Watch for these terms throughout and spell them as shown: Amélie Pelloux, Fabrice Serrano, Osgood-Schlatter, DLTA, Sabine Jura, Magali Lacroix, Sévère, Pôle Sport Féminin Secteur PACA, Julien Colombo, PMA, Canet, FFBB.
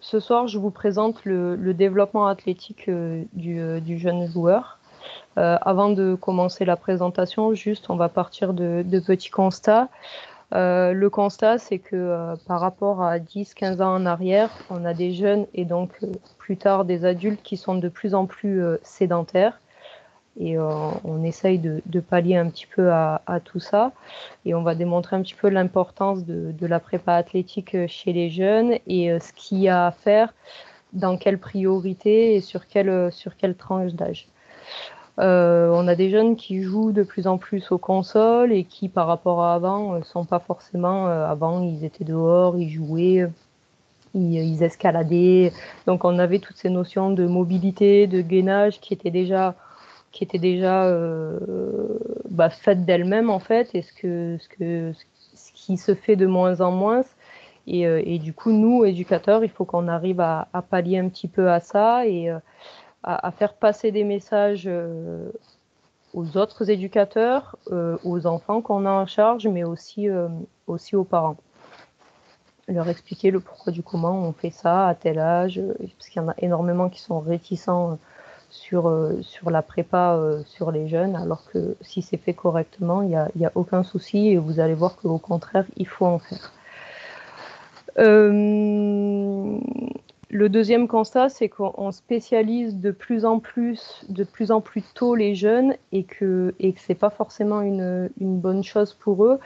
Ce soir, je vous présente le développement athlétique du jeune joueur. Avant de commencer la présentation, juste, on va partir de petits constats. Le constat, c'est que par rapport à 10-15 ans en arrière, on a des jeunes et donc plus tard des adultes qui sont de plus en plus sédentaires. Et on essaye de pallier un petit peu à tout ça. Et on va démontrer un petit peu l'importance de la prépa athlétique chez les jeunes et ce qu'il y a à faire, dans quelle priorité et sur quelle tranche d'âge. On a des jeunes qui jouent de plus en plus aux consoles et qui, par rapport à avant, ne sont pas forcément... avant, ils étaient dehors, ils jouaient... Ils escaladaient. Donc, on avait toutes ces notions de mobilité, de gainage qui étaient déjà faites d'elles-mêmes en fait, et ce qui se fait de moins en moins. Et du coup, nous, éducateurs, il faut qu'on arrive à pallier un petit peu à ça et à faire passer des messages aux autres éducateurs, aux enfants qu'on a en charge, mais aussi aux parents. Leur expliquer le pourquoi du comment on fait ça, à tel âge, parce qu'il y en a énormément qui sont réticents sur la prépa, sur les jeunes, alors que si c'est fait correctement, il n'y a aucun souci et vous allez voir qu'au contraire, il faut en faire. Le deuxième constat, c'est qu'on spécialise de plus en plus tôt les jeunes et que ce n'est pas forcément une bonne chose pour eux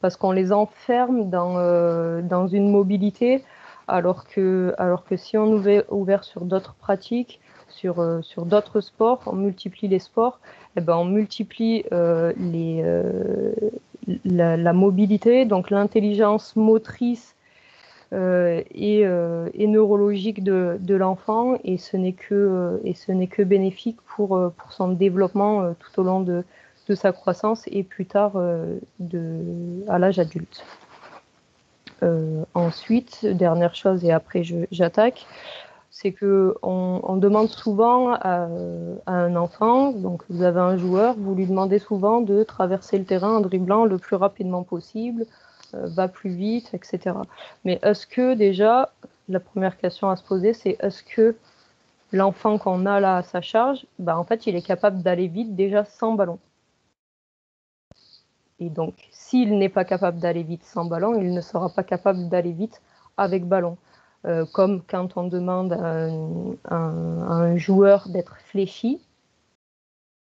parce qu'on les enferme dans une mobilité alors que si on est ouvert sur d'autres pratiques, sur d'autres sports, on multiplie les sports, et ben on multiplie la mobilité, donc l'intelligence motrice et neurologique de l'enfant, et ce n'est que bénéfique pour son développement tout au long de sa croissance et plus tard à l'âge adulte. Ensuite, dernière chose et après j'attaque, c'est qu'on demande souvent à un enfant, donc vous avez un joueur, vous lui demandez souvent de traverser le terrain en dribblant le plus rapidement possible, va plus vite, etc. Mais est-ce que déjà, la première question à se poser, c'est est-ce que l'enfant qu'on a là à sa charge, en fait, il est capable d'aller vite déjà sans ballon? Et donc, s'il n'est pas capable d'aller vite sans ballon, il ne sera pas capable d'aller vite avec ballon. Comme quand on demande à un joueur d'être fléchi,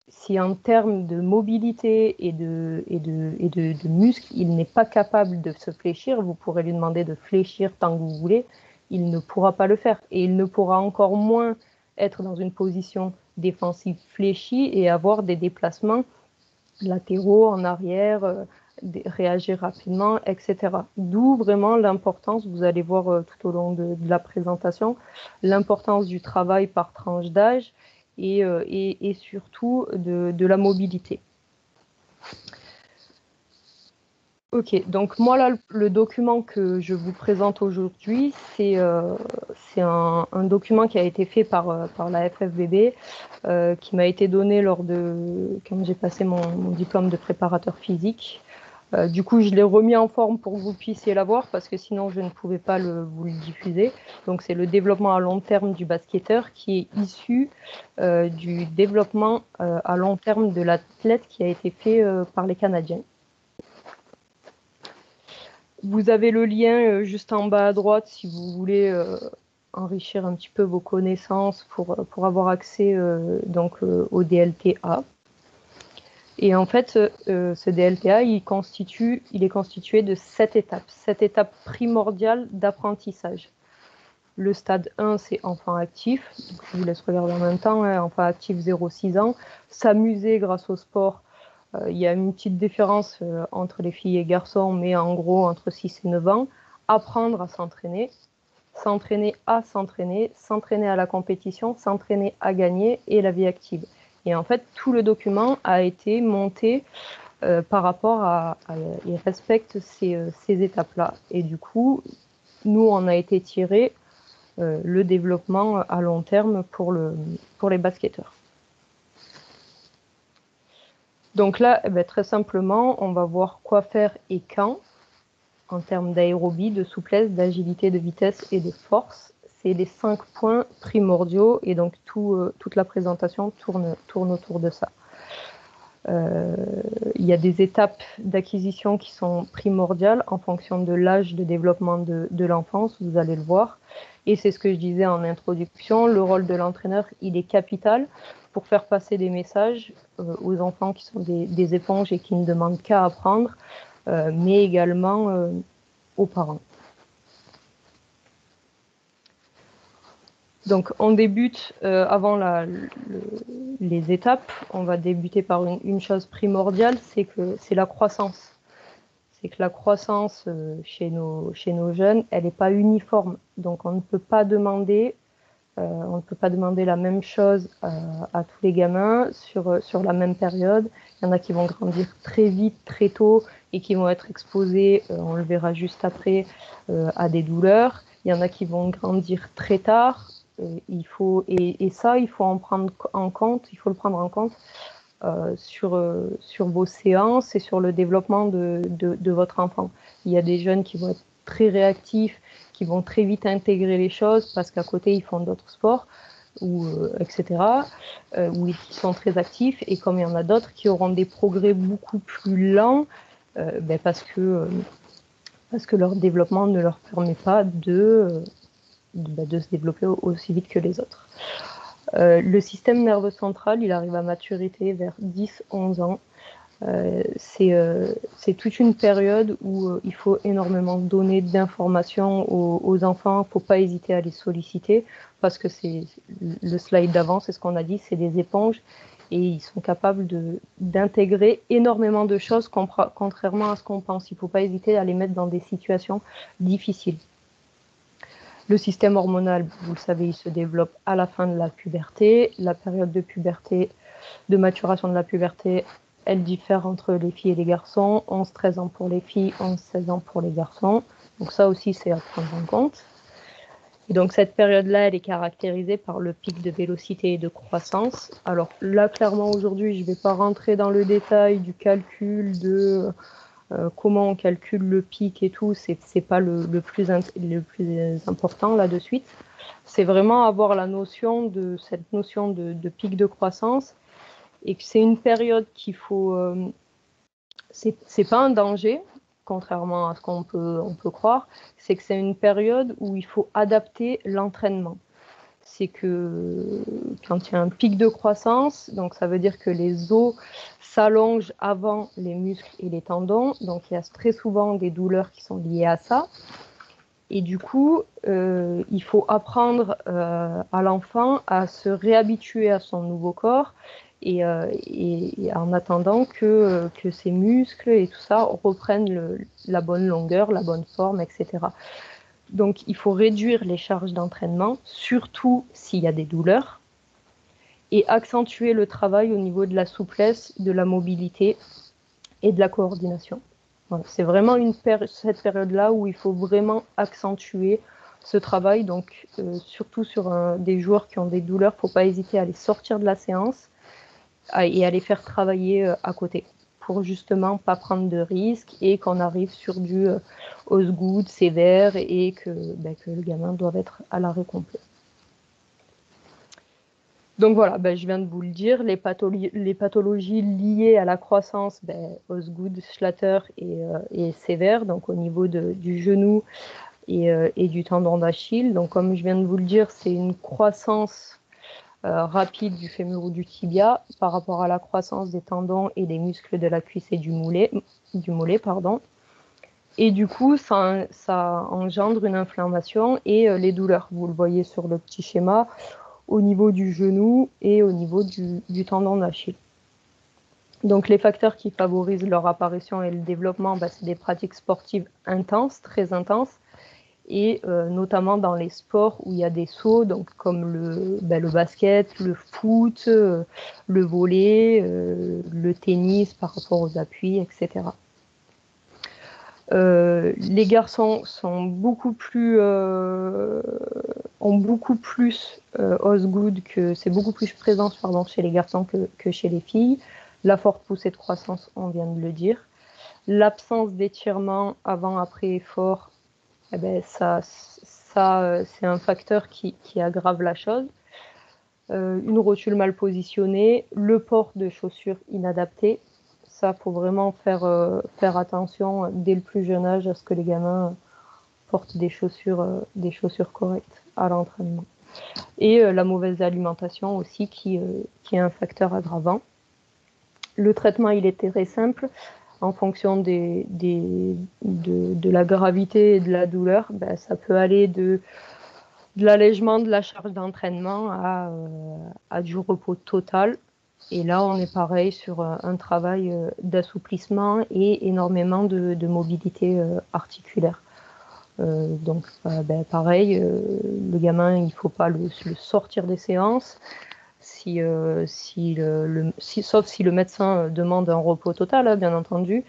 si en termes de mobilité et de muscles, il n'est pas capable de se fléchir, vous pourrez lui demander de fléchir tant que vous voulez, il ne pourra pas le faire. Et il ne pourra encore moins être dans une position défensive fléchie et avoir des déplacements latéraux, en arrière, réagir rapidement, etc. D'où vraiment l'importance, vous allez voir tout au long de la présentation, l'importance du travail par tranche d'âge et surtout de la mobilité. Ok, donc moi là, le document que je vous présente aujourd'hui, c'est un document qui a été fait par la FFBB, qui m'a été donné quand j'ai passé mon diplôme de préparateur physique. Du coup, je l'ai remis en forme pour que vous puissiez l'avoir, parce que sinon je ne pouvais pas vous le diffuser. Donc c'est le développement à long terme du basketteur qui est issu du développement à long terme de l'athlète qui a été fait par les Canadiens. Vous avez le lien juste en bas à droite si vous voulez enrichir un petit peu vos connaissances pour avoir accès au DLTA. Et en fait, ce DLTA, il est constitué de 7 étapes. 7 étapes primordiales d'apprentissage. Le stade 1, c'est enfant actif. Donc, je vous laisse regarder en même temps, hein, enfant actif 0-6 ans. S'amuser grâce au sport. Il y a une petite différence entre les filles et garçons, mais en gros entre 6 et 9 ans. Apprendre à s'entraîner, s'entraîner, s'entraîner à la compétition, s'entraîner à gagner et la vie active. Et en fait, tout le document a été monté par rapport à il respecte ces étapes-là. Et du coup, nous, on a été tiré le développement à long terme pour les basketteurs. Donc là, très simplement, on va voir quoi faire et quand, en termes d'aérobie, de souplesse, d'agilité, de vitesse et de force. c'est les 5 points primordiaux et donc toute la présentation tourne autour de ça. Il y a des étapes d'acquisition qui sont primordiales en fonction de l'âge de développement de l'enfance, vous allez le voir. Et c'est ce que je disais en introduction, le rôle de l'entraîneur, il est capital pour faire passer des messages aux enfants qui sont des éponges et qui ne demandent qu'à apprendre, mais également aux parents. Donc on débute avant les étapes, on va débuter par une chose primordiale, c'est la croissance. C'est que la croissance chez nos jeunes, elle n'est pas uniforme. Donc on ne peut pas demander, la même chose à tous les gamins sur la même période. Il y en a qui vont grandir très vite, très tôt et qui vont être exposés, on le verra juste après, à des douleurs. Il y en a qui vont grandir très tard. Il faut le prendre en compte sur vos séances et sur le développement de votre enfant. Il y a des jeunes qui vont être très réactifs, qui vont très vite intégrer les choses parce qu'à côté ils font d'autres sports, ou, etc., où ils sont très actifs, et comme il y en a d'autres qui auront des progrès beaucoup plus lents parce que leur développement ne leur permet pas de se développer aussi vite que les autres. Le système nerveux central, il arrive à maturité vers 10-11 ans. C'est toute une période où il faut énormément donner d'informations aux enfants. Il ne faut pas hésiter à les solliciter parce que c'est le slide d'avant, c'est ce qu'on a dit, c'est des éponges et ils sont capables d'intégrer énormément de choses contrairement à ce qu'on pense. Il ne faut pas hésiter à les mettre dans des situations difficiles. Le système hormonal, vous le savez, il se développe à la fin de la puberté. La période de puberté, de maturation de la puberté, elle diffère entre les filles et les garçons. 11-13 ans pour les filles, 11-16 ans pour les garçons. Donc ça aussi, c'est à prendre en compte. Et donc cette période-là, elle est caractérisée par le pic de vélocité et de croissance. Alors là, clairement, aujourd'hui, je ne vais pas rentrer dans le détail du calcul de... comment on calcule le pic et tout, c'est pas le plus important là de suite. C'est vraiment avoir cette notion de pic de croissance et que c'est une période qu'il faut. C'est pas un danger, contrairement à ce qu'on peut croire. C'est que c'est une période où il faut adapter l'entraînement. C'est que quand il y a un pic de croissance, donc ça veut dire que les os s'allongent avant les muscles et les tendons, donc il y a très souvent des douleurs qui sont liées à ça. Et du coup, il faut apprendre à l'enfant à se réhabituer à son nouveau corps et en attendant que ses muscles et tout ça reprennent la bonne longueur, la bonne forme, etc. Donc, il faut réduire les charges d'entraînement, surtout s'il y a des douleurs, et accentuer le travail au niveau de la souplesse, de la mobilité et de la coordination. Voilà. C'est vraiment cette période-là où il faut vraiment accentuer ce travail. Donc, surtout sur des joueurs qui ont des douleurs, il ne faut pas hésiter à les sortir de la séance et à les faire travailler à côté, pour justement pas prendre de risques et qu'on arrive sur du Osgood, Sévère et que le gamin doit être à l'arrêt complet. Donc voilà, je viens de vous le dire, les pathologies liées à la croissance, Osgood-Schlatter et Sévère, donc au niveau du genou et du tendon d'Achille. Donc comme je viens de vous le dire, c'est une croissance rapide du fémur ou du tibia par rapport à la croissance des tendons et des muscles de la cuisse et du mollet. Et du coup, ça engendre une inflammation et les douleurs. Vous le voyez sur le petit schéma au niveau du genou et au niveau du tendon d'Achille. Donc les facteurs qui favorisent leur apparition et le développement, c'est des pratiques sportives intenses, très intenses, et notamment dans les sports où il y a des sauts, donc comme le basket, le foot, le volley, le tennis par rapport aux appuis, etc. Les garçons ont beaucoup plus Osgood, c'est beaucoup plus présent chez les garçons que chez les filles. La forte poussée de croissance, on vient de le dire. L'absence d'étirement avant-après effort, Ça, c'est un facteur qui aggrave la chose. Une rotule mal positionnée, le port de chaussures inadaptées. Ça, il faut vraiment faire attention dès le plus jeune âge à ce que les gamins portent des chaussures correctes à l'entraînement. Et la mauvaise alimentation aussi qui est un facteur aggravant. Le traitement, il est très simple. En fonction de la gravité et de la douleur, ben, ça peut aller de l'allègement de la charge d'entraînement à du repos total. Et là, on est pareil sur un travail d'assouplissement et énormément de mobilité articulaire. Donc, ben, pareil, le gamin, il ne faut pas le sortir des séances, sauf si le médecin demande un repos total, hein, bien entendu,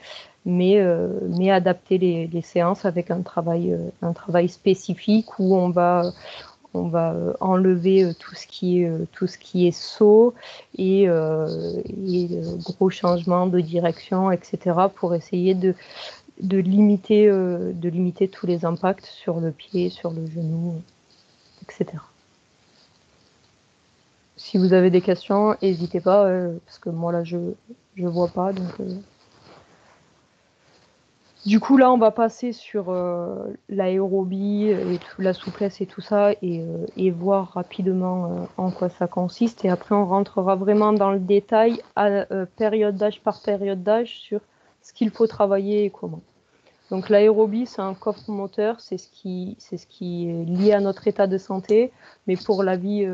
mais adapter les séances avec un travail spécifique où on va enlever tout ce qui est saut et gros changements de direction, etc., pour essayer de limiter tous les impacts sur le pied, sur le genou, etc. Si vous avez des questions, n'hésitez pas, parce que moi là je vois pas. Donc, du coup là on va passer sur l'aérobie et la souplesse et tout ça et voir rapidement en quoi ça consiste. Et après on rentrera vraiment dans le détail à période d'âge par période d'âge sur ce qu'il faut travailler et comment. Donc l'aérobie, c'est un coffre moteur, c'est ce qui est lié à notre état de santé, mais pour la vie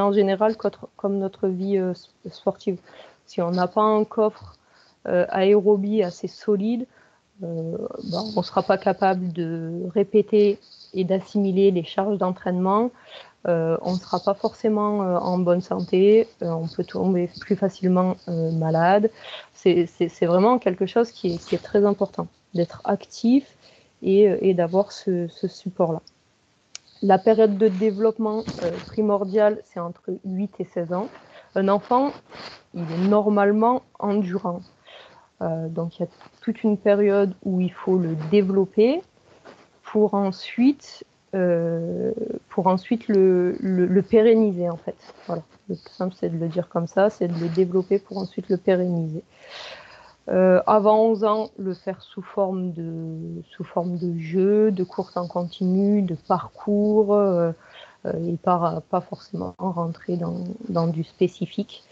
en général, comme notre vie sportive. Si on n'a pas un coffre aérobie assez solide, ben, on ne sera pas capable de répéter et d'assimiler les charges d'entraînement, on ne sera pas forcément en bonne santé, on peut tomber plus facilement malade. C'est vraiment quelque chose qui est très important, d'être actif et d'avoir ce support-là. La période de développement primordiale, c'est entre 8 et 16 ans. Un enfant, il est normalement endurant. Donc, il y a toute une période où il faut le développer pour ensuite le pérenniser, en fait. Voilà. Le plus simple, c'est de le dire comme ça, c'est de le développer pour ensuite le pérenniser. Avant 11 ans, le faire sous forme de jeu, de course en continu, de parcours, et pas forcément rentrer dans du spécifique.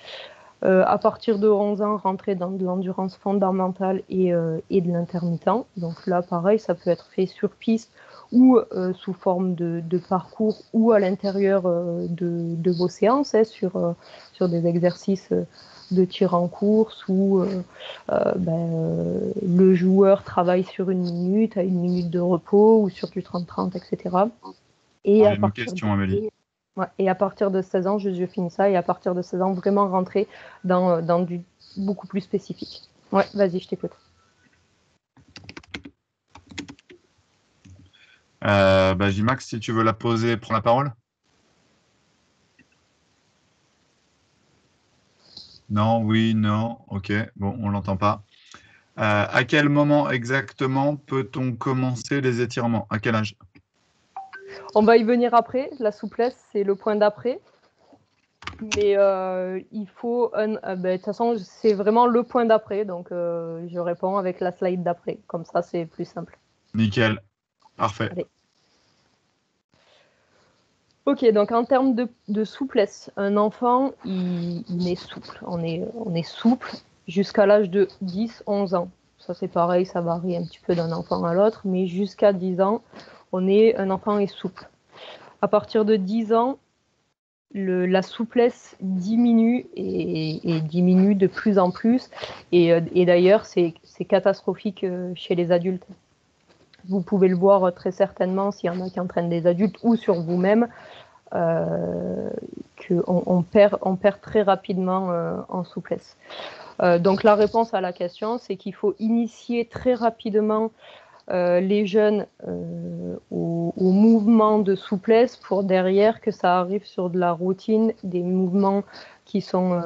À partir de 11 ans, rentrer dans de l'endurance fondamentale et de l'intermittent. Donc là, pareil, ça peut être fait sur piste ou sous forme de parcours ou à l'intérieur de vos séances, hein, sur des exercices de tir en course où le joueur travaille sur 1 minute, à 1 minute de repos ou sur du 30-30, etc. Et à partir Amélie. Et à partir de 16 ans, je finis ça, et à partir de 16 ans, vraiment rentrer dans du beaucoup plus spécifique. Ouais, vas-y, je t'écoute. J-Max, si tu veux la poser, prends la parole. Non, oui, non, ok, bon, on ne l'entend pas. À quel moment exactement peut-on commencer les étirements? À quel âge? On va y venir après. La souplesse, c'est le point d'après. Mais il faut... de toute façon, c'est vraiment le point d'après. Donc, je réponds avec la slide d'après. Comme ça, c'est plus simple. Nickel. Parfait. Allez. Ok, donc en termes de souplesse, un enfant, il est souple. On est souple jusqu'à l'âge de 10-11 ans. Ça, c'est pareil, ça varie un petit peu d'un enfant à l'autre. Mais jusqu'à 10 ans, un enfant est souple. À partir de 10 ans, la souplesse diminue et diminue de plus en plus. Et d'ailleurs, c'est catastrophique chez les adultes. Vous pouvez le voir très certainement s'il y en a qui entraînent des adultes ou sur vous-même, qu'on perd très rapidement en souplesse. Donc la réponse à la question, c'est qu'il faut initier très rapidement les jeunes au mouvement de souplesse pour derrière que ça arrive sur de la routine, des mouvements qui sont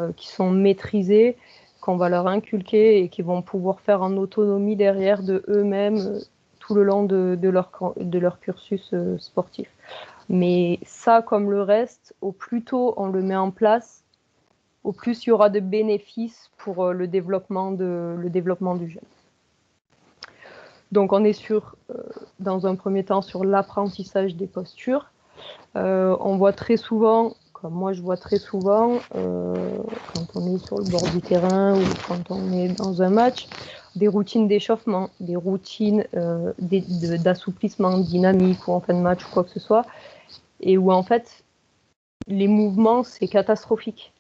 maîtrisés, qu'on va leur inculquer et qui vont pouvoir faire en autonomie derrière de eux-mêmes tout le long de leur cursus sportif. Mais ça, comme le reste, au plus tôt on le met en place, au plus il y aura de bénéfices pour le développement du jeune. Donc on est sur, dans un premier temps, sur l'apprentissage des postures. On voit très souvent, comme moi je vois très souvent, quand on est sur le bord du terrain ou quand on est dans un match, des routines d'échauffement, des routines d'assouplissement dynamique ou en fin de match ou quoi que ce soit, et où en fait les mouvements c'est catastrophique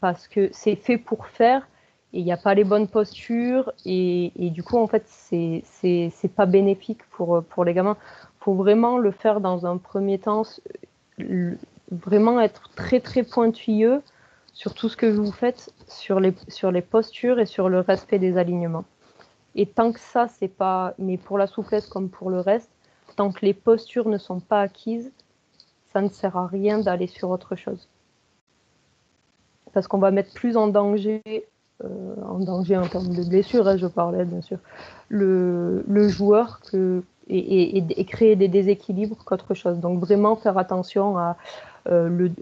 parce que c'est fait pour faire et il n'y a pas les bonnes postures et du coup en fait c'est pas bénéfique pour les gamins. Faut vraiment le faire dans un premier temps, vraiment être très très pointilleux sur tout ce que vous faites, sur les postures et sur le respect des alignements. Et tant que ça, c'est pas... Mais pour la souplesse comme pour le reste, tant que les postures ne sont pas acquises, ça ne sert à rien d'aller sur autre chose. Parce qu'on va mettre plus en danger en termes de blessure, hein, je parlais bien sûr, le joueur et créer des déséquilibres qu'autre chose. Donc vraiment faire attention à,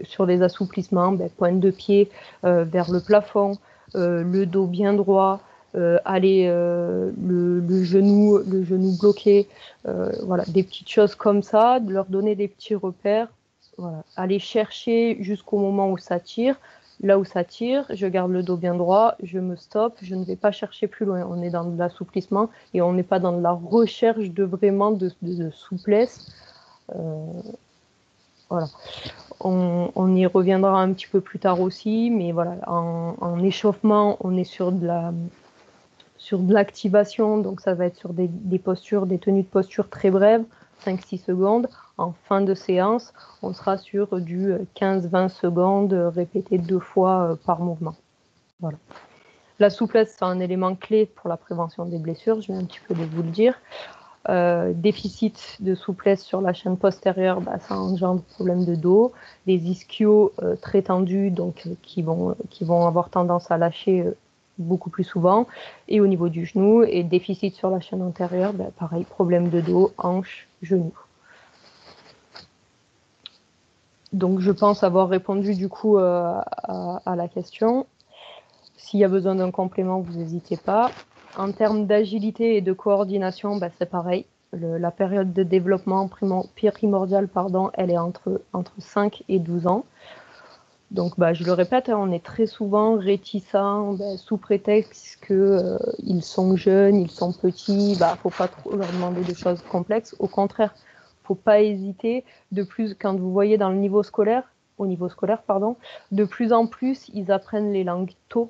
sur les assouplissements, pointe de pied vers le plafond, le dos bien droit, le genou bloqué, voilà, des petites choses comme ça, de leur donner des petits repères, voilà, aller chercher jusqu'au moment où ça tire, là où ça tire, je garde le dos bien droit, je me stoppe, je ne vais pas chercher plus loin, on est dans de l'assouplissement et on n'est pas dans de la recherche de vraiment de souplesse, voilà. On y reviendra un petit peu plus tard aussi, mais voilà, en échauffement, on est sur de l'activation, donc ça va être sur des postures, des tenues de posture très brèves, 5-6 secondes. En fin de séance, on sera sur du 15-20 secondes répétées 2 fois par mouvement. Voilà. La souplesse, c'est un élément clé pour la prévention des blessures, je viens un petit peu de vous le dire. Déficit de souplesse sur la chaîne postérieure, ça engendre problème de dos, des ischios très tendus, donc qui vont avoir tendance à lâcher beaucoup plus souvent, et au niveau du genou, et déficit sur la chaîne antérieure, pareil, problème de dos, hanche, genou. Donc je pense avoir répondu du coup à la question. S'il y a besoin d'un complément, vous n'hésitez pas. En termes d'agilité et de coordination, c'est pareil. La période de développement primordiale, elle est entre 5 et 12 ans. Donc je le répète, on est très souvent réticents sous prétexte qu'ils sont jeunes, ils sont petits, faut pas trop leur demander des choses complexes. Au contraire, faut pas hésiter. De plus, quand vous voyez dans le niveau scolaire, de plus en plus, ils apprennent les langues tôt.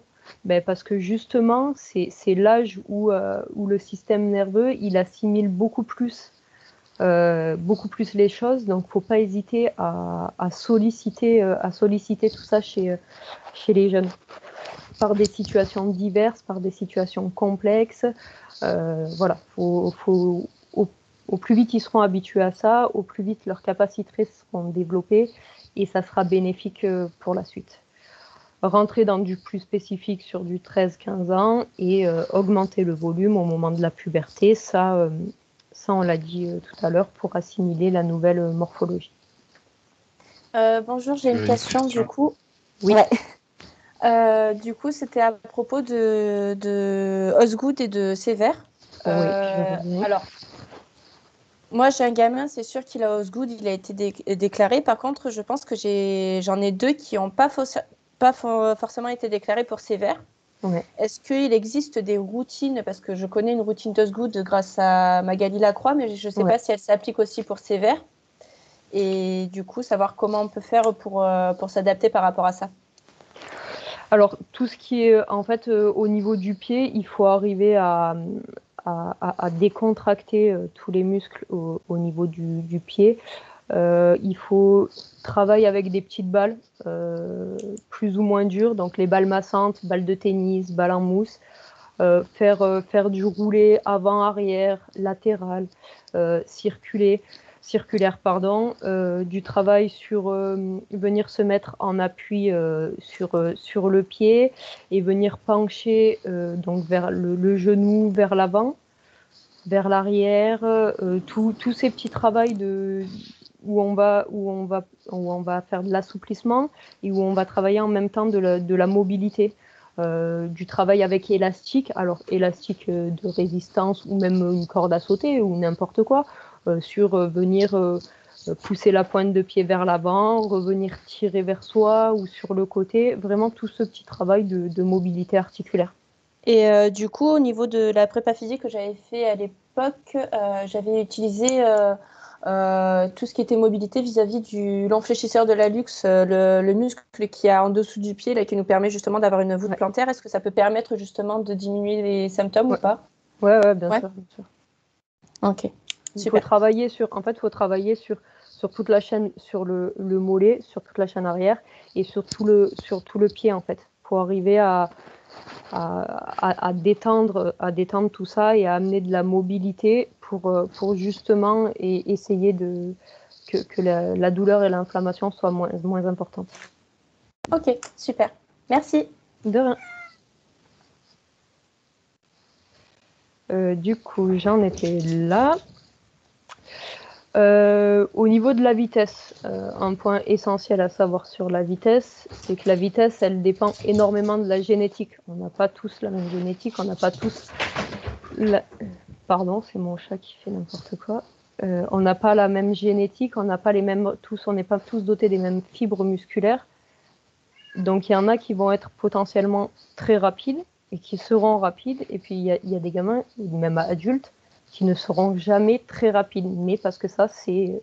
Parce que justement, c'est l'âge où le système nerveux, il assimile beaucoup plus les choses. Donc, il ne faut pas hésiter à solliciter tout ça chez les jeunes. Par des situations diverses, par des situations complexes. Voilà, au plus vite ils seront habitués à ça, au plus vite leurs capacités seront développées et ça sera bénéfique pour la suite. Rentrer dans du plus spécifique sur du 13-15 ans et augmenter le volume au moment de la puberté, ça on l'a dit tout à l'heure, pour assimiler la nouvelle morphologie. Bonjour, j'ai une question du coup. Oui. Ouais. Du coup, c'était à propos de Osgood et de Sévère. Oui, alors, moi, j'ai un gamin, c'est sûr qu'il a Osgood, il a été déclaré. Par contre, je pense que j'en ai 2 qui n'ont pas forcément été déclarés pour sévère. Ouais. Est-ce qu'il existe des routines, parce que je connais une routine d'Osgood grâce à Magali Lacroix, mais je ne sais pas si elle s'applique aussi pour sévère. Et du coup, savoir comment on peut faire pour s'adapter par rapport à ça. Alors, tout ce qui est en fait au niveau du pied, il faut arriver à décontracter tous les muscles au niveau du pied. Il faut travailler avec des petites balles plus ou moins dures, donc les balles massantes, balles de tennis, balles en mousse, faire du roulé avant-arrière, latéral, circulaire, du travail sur venir se mettre en appui sur le pied et venir pencher donc vers le genou vers l'avant. vers l'arrière, tous ces petits travaux où on va faire de l'assouplissement et où on va travailler en même temps de la mobilité, du travail avec élastique, alors élastique de résistance ou même une corde à sauter ou n'importe quoi, venir pousser la pointe de pied vers l'avant, revenir tirer vers soi ou sur le côté, vraiment tout ce petit travail de mobilité articulaire. Et du coup, au niveau de la prépa physique que j'avais fait à l'époque, j'avais utilisé tout ce qui était mobilité vis-à-vis du l'enfléchisseur de la luxe, le muscle qui a en dessous du pied, là, qui nous permet justement d'avoir une voûte plantaire. Est-ce que ça peut permettre justement de diminuer les symptômes ou pas ? Ouais, bien sûr. Ok. Il faut travailler sur toute la chaîne, sur le mollet, sur toute la chaîne arrière et sur tout le pied en fait, pour arriver à détendre tout ça et à amener de la mobilité pour justement essayer que la douleur et l'inflammation soient moins importantes. Ok, super. Merci. De rien. Du coup, j'en étais là. Au niveau de la vitesse, un point essentiel à savoir sur la vitesse, c'est que la vitesse, elle dépend énormément de la génétique. On n'a pas tous la même génétique, on n'a pas tous... Pardon, c'est mon chat qui fait n'importe quoi. On n'a pas la même génétique, on n'a pas les mêmes... On n'est pas tous dotés des mêmes fibres musculaires. Donc, il y en a qui vont être potentiellement très rapides et qui seront rapides. Et puis, il y a des gamins, même adultes, qui ne seront jamais très rapides, mais parce que ça, c'est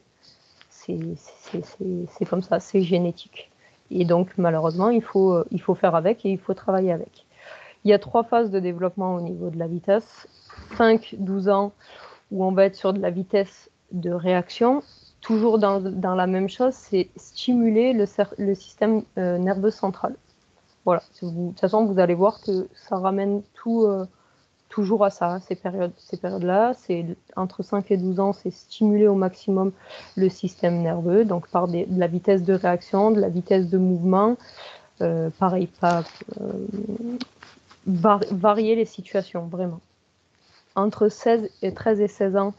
comme ça, c'est génétique. Et donc, malheureusement, il faut faire avec et il faut travailler avec. Il y a 3 phases de développement au niveau de la vitesse. 5-12 ans, où on va être sur de la vitesse de réaction. Toujours dans la même chose, c'est stimuler le système nerveux central. Voilà. De toute façon, vous allez voir que ça ramène tout... toujours à ça, ces périodes-là, c'est entre 5 et 12 ans, c'est stimuler au maximum le système nerveux, donc par de la vitesse de réaction, de la vitesse de mouvement, pareil, varier les situations, vraiment. Entre 13 et 16 ans,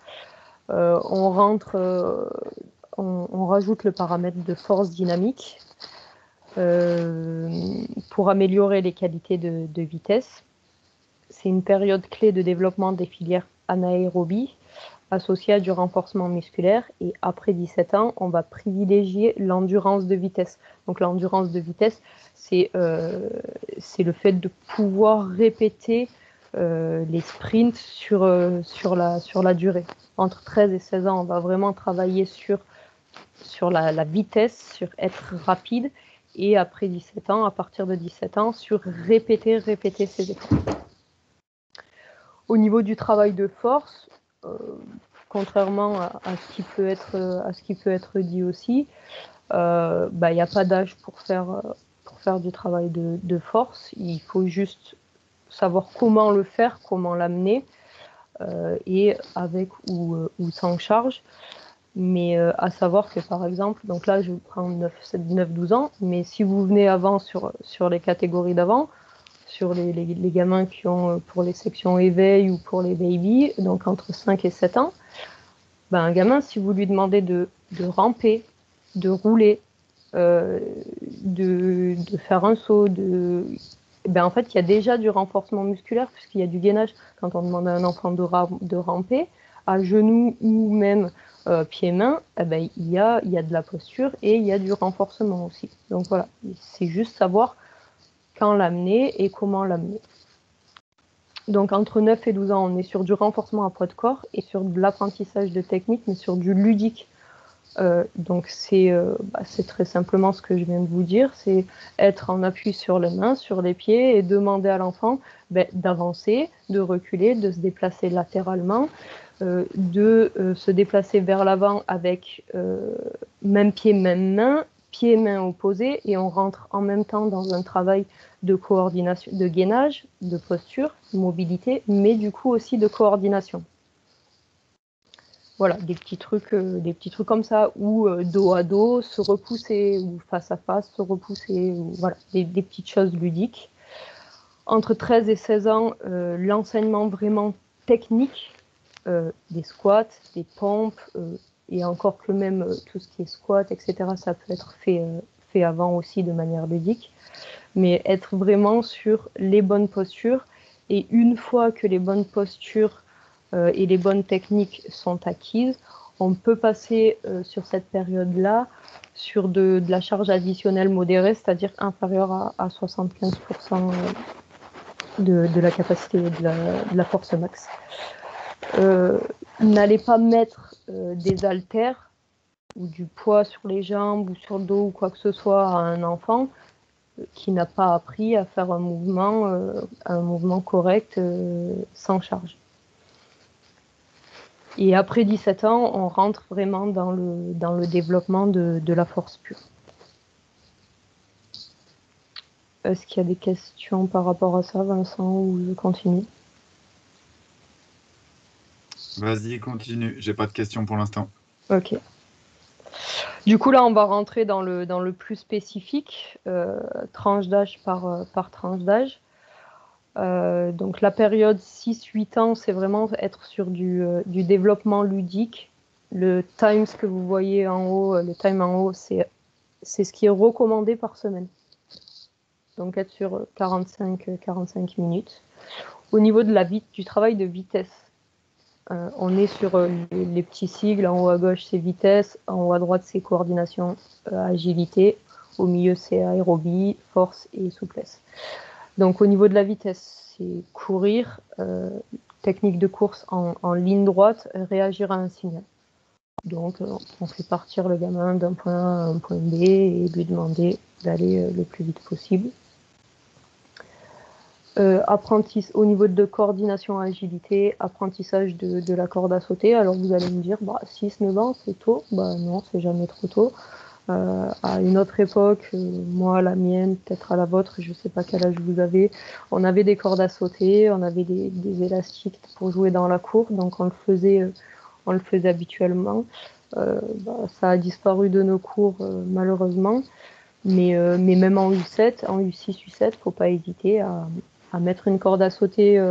on rajoute le paramètre de force dynamique pour améliorer les qualités de vitesse. C'est une période clé de développement des filières anaérobie associée à du renforcement musculaire. Et après 17 ans, on va privilégier l'endurance de vitesse. Donc l'endurance de vitesse, c'est le fait de pouvoir répéter les sprints sur la durée. Entre 13 et 16 ans, on va vraiment travailler sur la vitesse, sur être rapide. Et après 17 ans, à partir de 17 ans, sur répéter ces efforts. Au niveau du travail de force, contrairement à ce qui peut être dit aussi, il n'y a pas d'âge pour faire du travail de force. Il faut juste savoir comment le faire, comment l'amener, et avec ou sans charge. Mais à savoir que, par exemple, donc là, je vous prends 9-12 ans, mais si vous venez avant sur les catégories d'avant, sur les gamins qui ont pour les sections éveil ou pour les baby, donc entre 5 et 7 ans, un gamin, si vous lui demandez de ramper, de rouler, de faire un saut, en fait, il y a déjà du renforcement musculaire puisqu'il y a du gainage. Quand on demande à un enfant de ramper, à genoux ou même pieds-mains, il y a de la posture et il y a du renforcement aussi. Donc voilà, c'est juste savoir quand l'amener et comment l'amener. Donc entre 9 et 12 ans, on est sur du renforcement à poids de corps et sur de l'apprentissage de techniques, mais sur du ludique. Donc c'est très simplement ce que je viens de vous dire, c'est être en appui sur les mains, sur les pieds et demander à l'enfant d'avancer, de reculer, de se déplacer latéralement, de se déplacer vers l'avant avec même pied, même main, pieds-mains opposés, et on rentre en même temps dans un travail de coordination, de gainage, de posture, mobilité, mais du coup aussi de coordination. Voilà, des petits trucs comme ça, ou dos à dos, se repousser, ou face à face, se repousser, ou voilà, des petites choses ludiques. Entre 13 et 16 ans, l'enseignement vraiment technique, des squats, des pompes, et encore que même tout ce qui est squat, etc., ça peut être fait avant aussi de manière ludique, mais être vraiment sur les bonnes postures. Et une fois que les bonnes postures et les bonnes techniques sont acquises, on peut passer sur cette période-là sur de la charge additionnelle modérée, c'est-à-dire inférieure à 75% de la capacité de la force max. N'allez pas mettre des haltères ou du poids sur les jambes ou sur le dos ou quoi que ce soit à un enfant qui n'a pas appris à faire un mouvement correct sans charge. Et après 17 ans, on rentre vraiment dans le développement de la force pure. Est-ce qu'il y a des questions par rapport à ça, Vincent, ou je continue? Vas-y, continue. J'ai pas de questions pour l'instant. Ok. Du coup, là, on va rentrer dans le plus spécifique, tranche d'âge par tranche d'âge. Donc la période 6-8 ans, c'est vraiment être sur du développement ludique. Le time, ce que vous voyez en haut, le time en haut, c'est ce qui est recommandé par semaine. Donc être sur 45 minutes. Au niveau de du travail de vitesse, on est sur les petits sigles. En haut à gauche, c'est vitesse. En haut à droite, c'est coordination, agilité. Au milieu, c'est aérobie, force et souplesse. Donc au niveau de la vitesse, c'est courir, technique de course en ligne droite, réagir à un signal. Donc on fait partir le gamin d'un point A à un point B et lui demander d'aller le plus vite possible. Au niveau de coordination agilité, apprentissage de la corde à sauter. Alors vous allez me dire, bah, 6-9 ans, c'est tôt. Bah, non, c'est jamais trop tôt. À une autre époque, moi, la mienne, peut-être à la vôtre, je ne sais pas quel âge vous avez, on avait des cordes à sauter, on avait des élastiques pour jouer dans la cour, donc on le faisait habituellement. Ça a disparu de nos cours, malheureusement, mais même en U7, en U6, U7, il ne faut pas hésiter à mettre une corde à sauter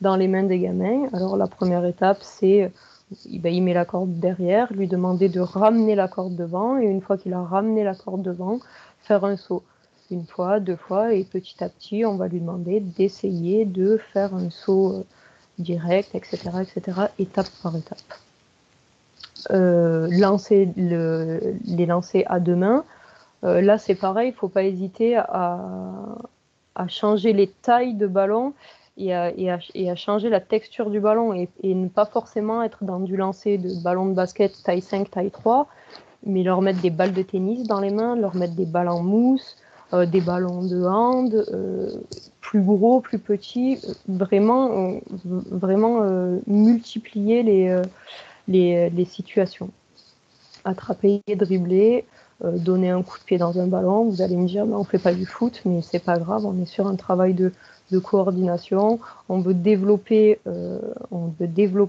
dans les mains des gamins. Alors la première étape, c'est... il met la corde derrière, lui demander de ramener la corde devant, et une fois qu'il a ramené la corde devant, faire un saut. Une fois, deux fois, et petit à petit, on va lui demander d'essayer de faire un saut direct, etc., étape par étape. Les lancer à deux mains, là c'est pareil, il ne faut pas hésiter à changer les tailles de ballon, et à changer la texture du ballon et ne pas forcément être dans du lancer de ballon de basket taille 5, taille 3, mais leur mettre des balles de tennis dans les mains, leur mettre des balles en mousse, des ballons de hand, plus gros, plus petits, vraiment multiplier les situations. Attraper, dribbler, donner un coup de pied dans un ballon, vous allez me dire, on ne fait pas du foot, mais c'est pas grave, on est sur un travail de coordination, on veut développer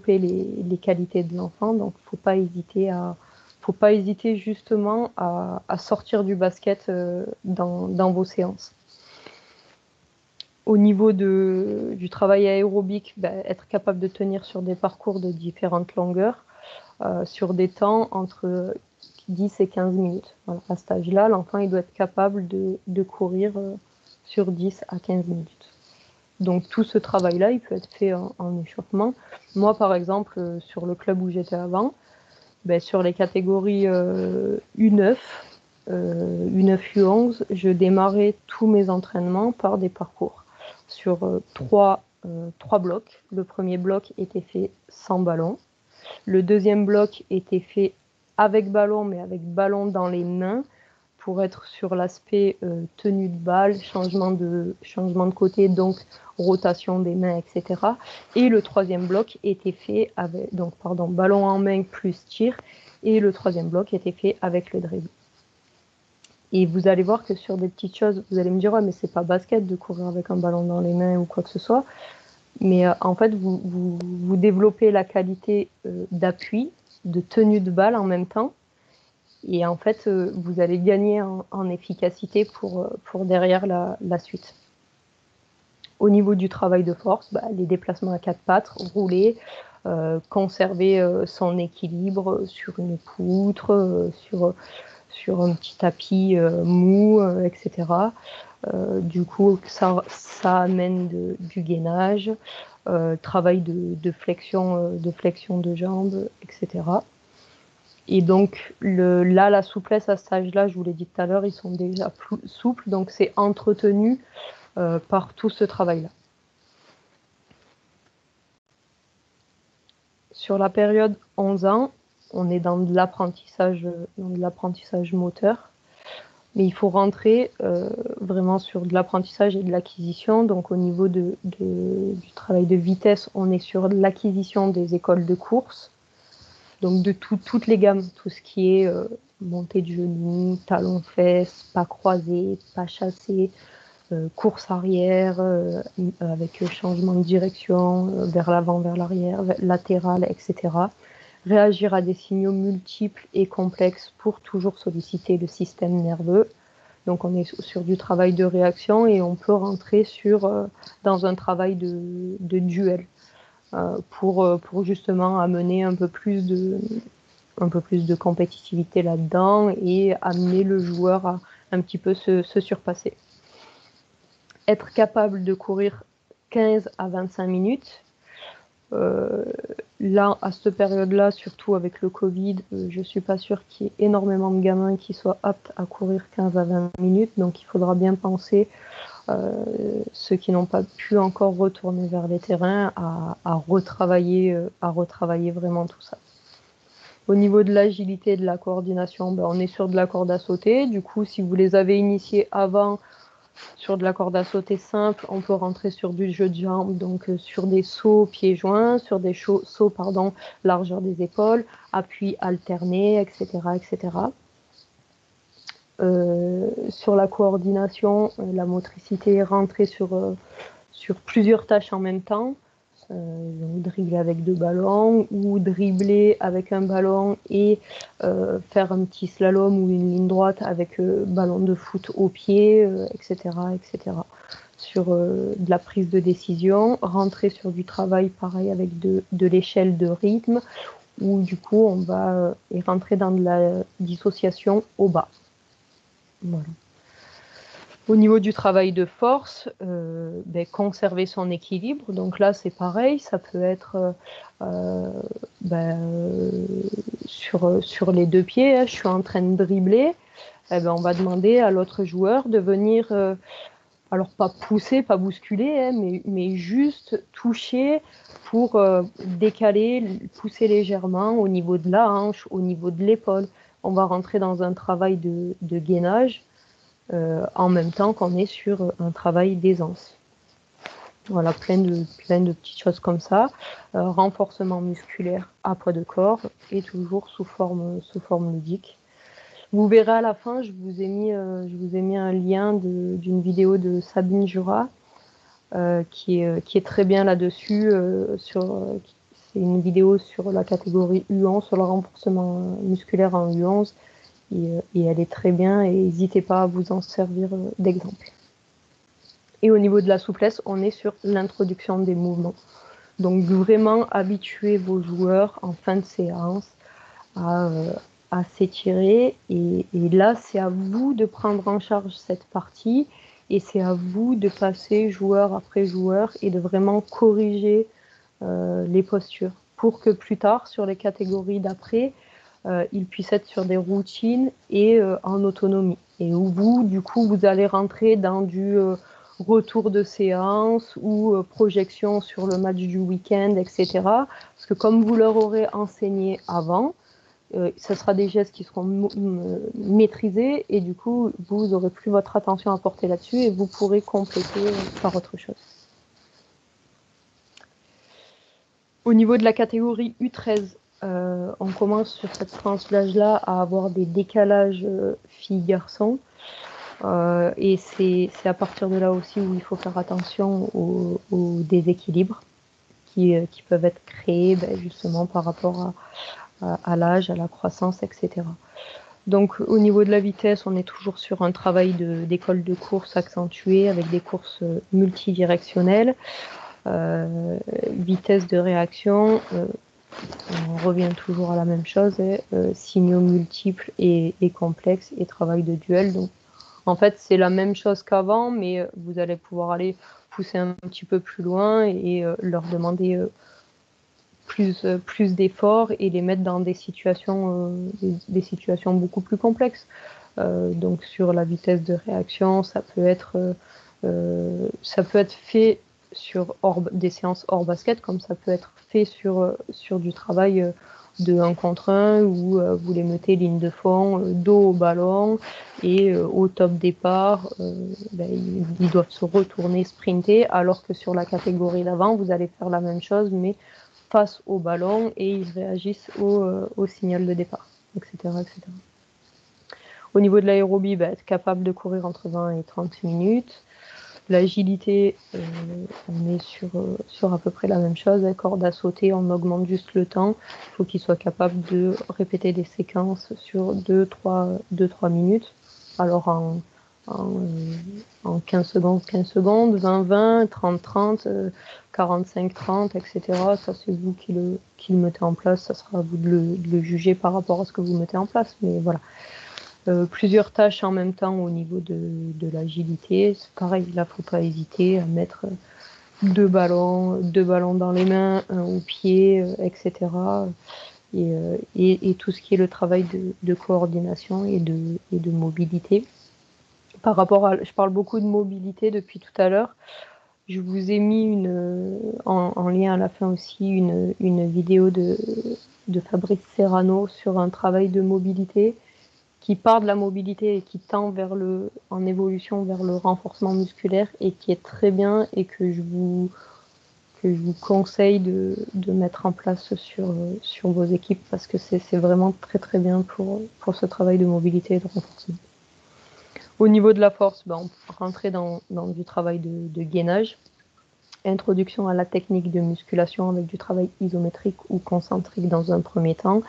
les qualités de l'enfant, donc il ne faut pas hésiter justement à sortir du basket dans vos séances. Au niveau du travail aérobique, être capable de tenir sur des parcours de différentes longueurs, sur des temps entre 10 et 15 minutes. Voilà, à cet âge-là, l'enfant il doit être capable de courir sur 10 à 15 minutes. Donc tout ce travail-là, il peut être fait en échauffement. Moi, par exemple, sur le club où j'étais avant, sur les catégories U9, U9-U11, je démarrais tous mes entraînements par des parcours. Sur trois blocs. Le premier bloc était fait sans ballon. Le deuxième bloc était fait avec ballon, mais avec ballon dans les mains, pour être sur l'aspect tenue de balle, changement de côté, donc rotation des mains, etc. Et le troisième bloc était fait avec, ballon en main plus tir, et le troisième bloc était fait avec le dribble. Et vous allez voir que sur des petites choses, vous allez me dire, ouais, mais c'est pas basket de courir avec un ballon dans les mains ou quoi que ce soit, mais en fait, vous développez la qualité d'appui, de tenue de balle en même temps, et en fait, vous allez gagner en efficacité pour derrière la suite. Au niveau du travail de force, les déplacements à quatre pattes, rouler, conserver son équilibre sur une poutre, sur un petit tapis mou, etc. Du coup, ça amène du gainage, travail de flexion de jambes, etc. Et donc, la souplesse à cet âge-là, je vous l'ai dit tout à l'heure, ils sont déjà plus souples, donc c'est entretenu par tout ce travail-là. Sur la période 11 ans, on est dans de l'apprentissage moteur, mais il faut rentrer vraiment sur de l'apprentissage et de l'acquisition. Donc au niveau du travail de vitesse, on est sur l'acquisition des écoles de course, donc de toutes les gammes, tout ce qui est montée de genoux, talons-fesses, pas croisés, pas chassés, course arrière, avec changement de direction, vers l'avant, vers l'arrière, latéral, etc. Réagir à des signaux multiples et complexes pour toujours solliciter le système nerveux. Donc on est sur du travail de réaction et on peut rentrer dans un travail de duel pour justement amener un peu plus de compétitivité là-dedans et amener le joueur à un petit peu se surpasser. Être capable de courir 15 à 25 minutes. Là, à cette période-là, surtout avec le Covid, je ne suis pas sûre qu'il y ait énormément de gamins qui soient aptes à courir 15 à 20 minutes. Donc, il faudra bien penser, ceux qui n'ont pas pu encore retourner vers les terrains, à retravailler vraiment tout ça. Au niveau de l'agilité et de la coordination, on est sur de la corde à sauter. Du coup, si vous les avez initiés avant, sur de la corde à sauter simple, on peut rentrer sur du jeu de jambes, donc sur des sauts pieds-joints, sur des sauts, largeur des épaules, appui alterné, etc. etc. Sur la coordination, la motricité, rentrer sur plusieurs tâches en même temps, donc dribbler avec deux ballons ou dribbler avec un ballon et faire un petit slalom ou une ligne droite avec ballon de foot au pied, etc., etc. Sur de la prise de décision, rentrer sur du travail pareil avec de l'échelle de rythme où du coup on va rentrer dans de la dissociation au bas. Voilà. Au niveau du travail de force, conserver son équilibre. Donc là, c'est pareil, ça peut être sur les deux pieds. Hein, je suis en train de dribbler. On va demander à l'autre joueur de venir, alors pas pousser, pas bousculer, hein, mais juste toucher pour décaler, pousser légèrement au niveau de la hanche, au niveau de l'épaule. On va rentrer dans un travail de gainage. En même temps qu'on est sur un travail d'aisance. Voilà, plein de petites choses comme ça. Renforcement musculaire à poids de corps et toujours sous forme ludique. Vous verrez à la fin, je vous ai mis un lien d'une vidéo de Sabine Jura qui est très bien là-dessus. C'est une vidéo sur la catégorie U11, sur le renforcement musculaire en U11. Et elle est très bien et n'hésitez pas à vous en servir d'exemple. Et au niveau de la souplesse, on est sur l'introduction des mouvements. Donc vraiment habituer vos joueurs en fin de séance à s'étirer. Et là, c'est à vous de prendre en charge cette partie et c'est à vous de passer joueur après joueur et de vraiment corriger les postures pour que plus tard, sur les catégories d'après, ils puissent être sur des routines et en autonomie. Et où vous, du coup, vous allez rentrer dans du retour de séance ou projection sur le match du week-end, etc. Parce que comme vous leur aurez enseigné avant, ce sera des gestes qui seront maîtrisés et du coup, vous n'aurez plus votre attention à porter là-dessus et vous pourrez compléter par autre chose. Au niveau de la catégorie U13, on commence sur cette tranche d'âge-là à avoir des décalages filles-garçons. Et c'est à partir de là aussi où il faut faire attention aux déséquilibres qui peuvent être créés justement par rapport à l'âge, à la croissance, etc. Donc au niveau de la vitesse, on est toujours sur un travail d'école de course accentué avec des courses multidirectionnelles. vitesse de réaction, on revient toujours à la même chose, signaux multiples et complexes et travail de duel. Donc, en fait, c'est la même chose qu'avant, mais vous allez pouvoir aller pousser un petit peu plus loin et leur demander plus d'efforts et les mettre dans des situations beaucoup plus complexes. Donc sur la vitesse de réaction, ça peut être fait sur des séances hors basket, comme ça peut être fait sur du travail de 1 contre 1 où vous les mettez ligne de fond, dos au ballon et au top départ, ils doivent se retourner, sprinter, alors que sur la catégorie d'avant, vous allez faire la même chose mais face au ballon et ils réagissent au signal de départ, etc. etc. Au niveau de l'aérobie, être capable de courir entre 20 et 30 minutes. L'agilité, on est sur à peu près la même chose. Corde à sauter, on augmente juste le temps. Il faut qu'il soit capable de répéter des séquences sur 2-3 minutes. Alors en 15 secondes, 20-20, 30-30, 45-30, etc. Ça, c'est vous qui le mettez en place. Ça sera à vous de le juger par rapport à ce que vous mettez en place. Mais voilà. Plusieurs tâches en même temps au niveau de l'agilité. C'est pareil, là, faut pas hésiter à mettre deux ballons dans les mains, un au pied, etc. Et tout ce qui est le travail de coordination et de mobilité. Par rapport à, je parle beaucoup de mobilité depuis tout à l'heure. Je vous ai mis en lien à la fin aussi une vidéo de Fabrice Serrano sur un travail de mobilité qui part de la mobilité et qui tend en évolution vers le renforcement musculaire et qui est très bien et que je vous conseille de mettre en place sur vos équipes parce que c'est vraiment très très bien pour ce travail de mobilité et de renforcement. Au niveau de la force, on peut rentrer dans du travail de gainage, introduction à la technique de musculation avec du travail isométrique ou concentrique dans un premier temps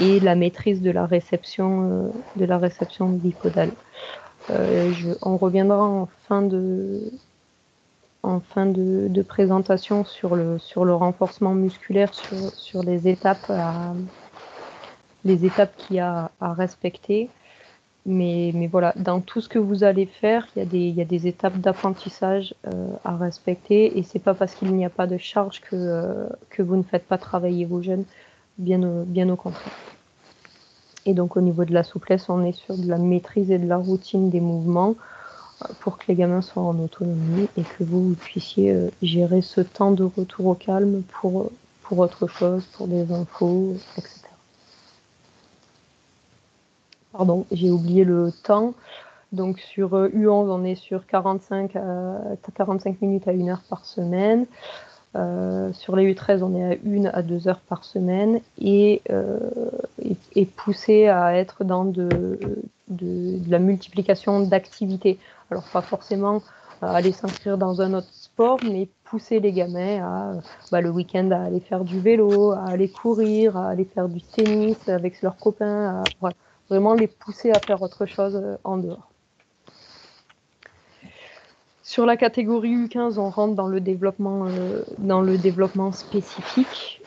et la maîtrise de la réception bipodale. On reviendra en fin de présentation sur le renforcement musculaire, sur les étapes qu'il y a à respecter. Mais voilà, dans tout ce que vous allez faire, il y a des étapes d'apprentissage à respecter et c'est pas parce qu'il n'y a pas de charge que vous ne faites pas travailler vos jeunes, bien au contraire. Et donc au niveau de la souplesse, on est sur de la maîtrise et de la routine des mouvements pour que les gamins soient en autonomie et que vous puissiez gérer ce temps de retour au calme pour autre chose, pour des infos, etc. Pardon, j'ai oublié le temps. Donc sur U11, on est sur 45 minutes à 1 heure par semaine. Sur les U13, on est à 1 à 2 heures par semaine. Et poussé à être dans de la multiplication d'activités. Alors pas forcément aller s'inscrire dans un autre sport, mais pousser les gamins le week-end à aller faire du vélo, à aller courir, à aller faire du tennis avec leurs copains. Vraiment les pousser à faire autre chose en dehors. Sur la catégorie U15, on rentre dans le développement spécifique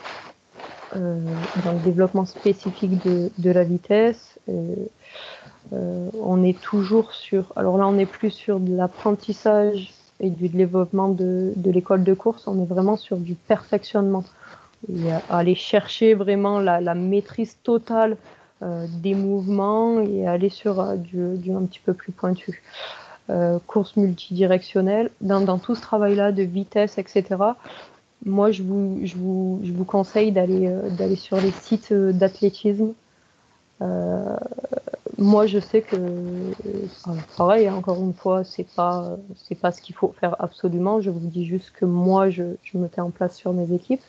de la vitesse. On est toujours plus sur de l'apprentissage et du développement de l'école de course, on est vraiment sur du perfectionnement. Et aller chercher vraiment la maîtrise totale des mouvements et aller sur du un petit peu plus pointu. Course multidirectionnelle, dans tout ce travail-là de vitesse, etc., moi je vous conseille d'aller sur les sites d'athlétisme. Moi je sais que, pareil, encore une fois, c'est pas ce qu'il faut faire absolument, je vous dis juste que moi je mettais en place sur mes équipes,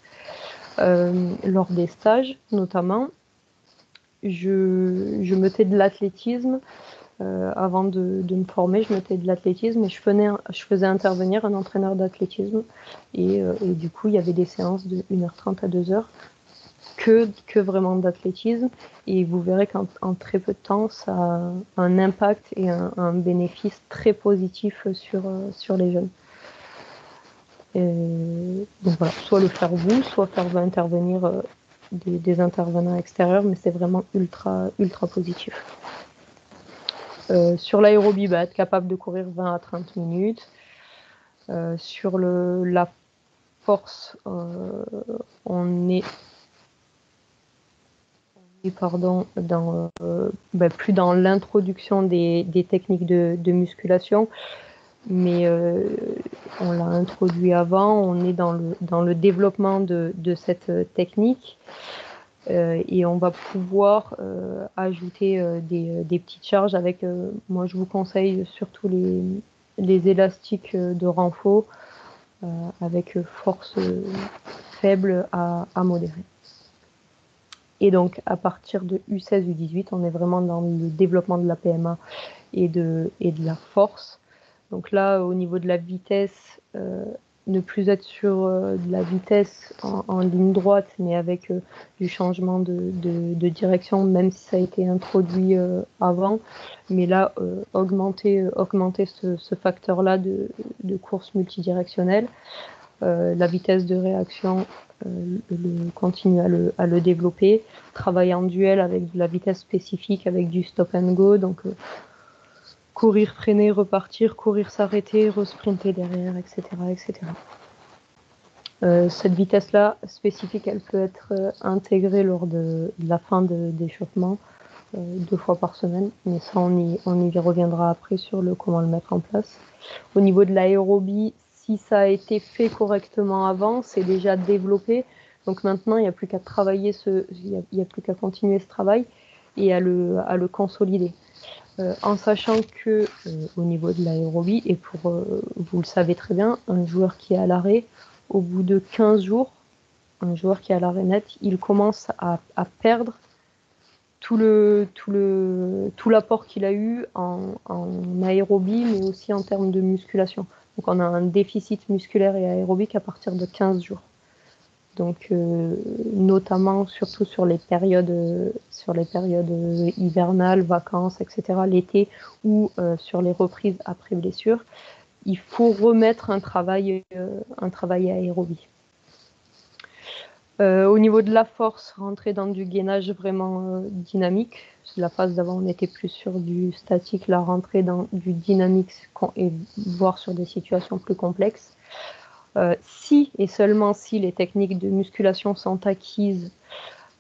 lors des stages notamment. Je mettais de l'athlétisme avant de me former, je mettais de l'athlétisme et je faisais intervenir un entraîneur d'athlétisme et du coup il y avait des séances de 1h30 à 2h que vraiment d'athlétisme et vous verrez qu'en très peu de temps ça a un impact et un bénéfice très positif sur les jeunes. Donc voilà, soit le faire vous, soit faire intervenir des intervenants extérieurs, mais c'est vraiment ultra positif. Sur l'aérobie, être capable de courir 20 à 30 minutes. Sur la force, on est plus dans l'introduction des techniques de musculation, mais on l'a introduit avant, on est dans le développement de cette technique, et on va pouvoir ajouter des petites charges avec, moi je vous conseille surtout les élastiques de renfort avec force faible à modérée. Et donc, à partir de U16, U18, on est vraiment dans le développement de la PMA et de la force. Donc là, au niveau de la vitesse, ne plus être sur de la vitesse en ligne droite, mais avec du changement de direction, même si ça a été introduit avant. Mais là, augmenter ce facteur-là de course multidirectionnelle. La vitesse de réaction, continuer à le développer, travailler en duel avec de la vitesse spécifique, avec du stop and go, donc courir, freiner, repartir, courir, s'arrêter, resprinter derrière, etc. Cette vitesse-là spécifique, elle peut être intégrée lors de la fin d'échauffement, 2 fois par semaine, mais ça on y reviendra après sur le comment le mettre en place. Au niveau de l'aérobie, si ça a été fait correctement avant, c'est déjà développé. Donc maintenant, il n'y a plus qu'à travailler il n'y a plus qu'à continuer ce travail et à le consolider. En sachant que au niveau de l'aérobie, et pour vous le savez très bien, un joueur qui est à l'arrêt, au bout de 15 jours, un joueur qui est à l'arrêt net, il commence à perdre tout l'apport qu'il a eu en aérobie, mais aussi en termes de musculation. Donc on a un déficit musculaire et aérobique à partir de 15 jours. Donc notamment, surtout sur les périodes hivernales, vacances, etc., l'été, ou sur les reprises après blessure, il faut remettre un travail aérobie. Au niveau de la force, rentrer dans du gainage vraiment dynamique. La phase d'avant, on était plus sur du statique, là, rentrer dans du dynamique et voir sur des situations plus complexes. Si et seulement si les techniques de musculation sont acquises,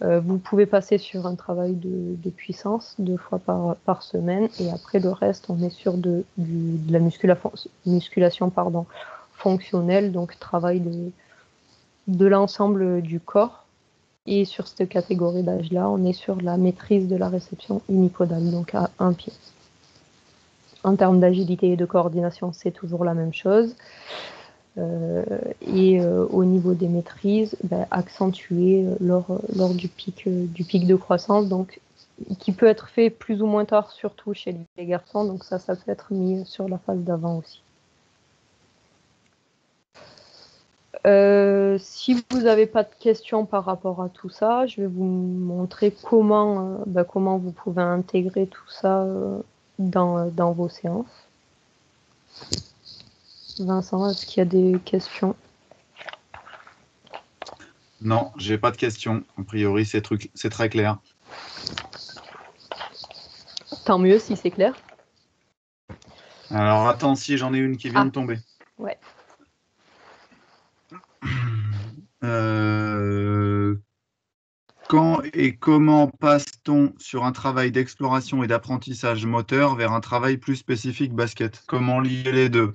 vous pouvez passer sur un travail de puissance 2 fois par semaine, et après le reste, on est sur de la musculation fonctionnelle, donc travail de l'ensemble du corps. Et sur cette catégorie d'âge-là, on est sur la maîtrise de la réception unipodale, donc à un pied. En termes d'agilité et de coordination, c'est toujours la même chose. Au niveau des maîtrises, accentuer lors du pic de croissance, donc, qui peut être fait plus ou moins tard, surtout chez les garçons. Donc ça peut être mis sur la phase d'avant aussi. Si vous n'avez pas de questions par rapport à tout ça, je vais vous montrer comment vous pouvez intégrer tout ça dans vos séances. Vincent, est-ce qu'il y a des questions? Non, j'ai pas de questions. A priori, c'est très clair. Tant mieux si c'est clair. Alors, attends, si j'en ai une qui vient de tomber. Ouais. Quand et comment passe-t-on sur un travail d'exploration et d'apprentissage moteur vers un travail plus spécifique basket? Comment lier les deux?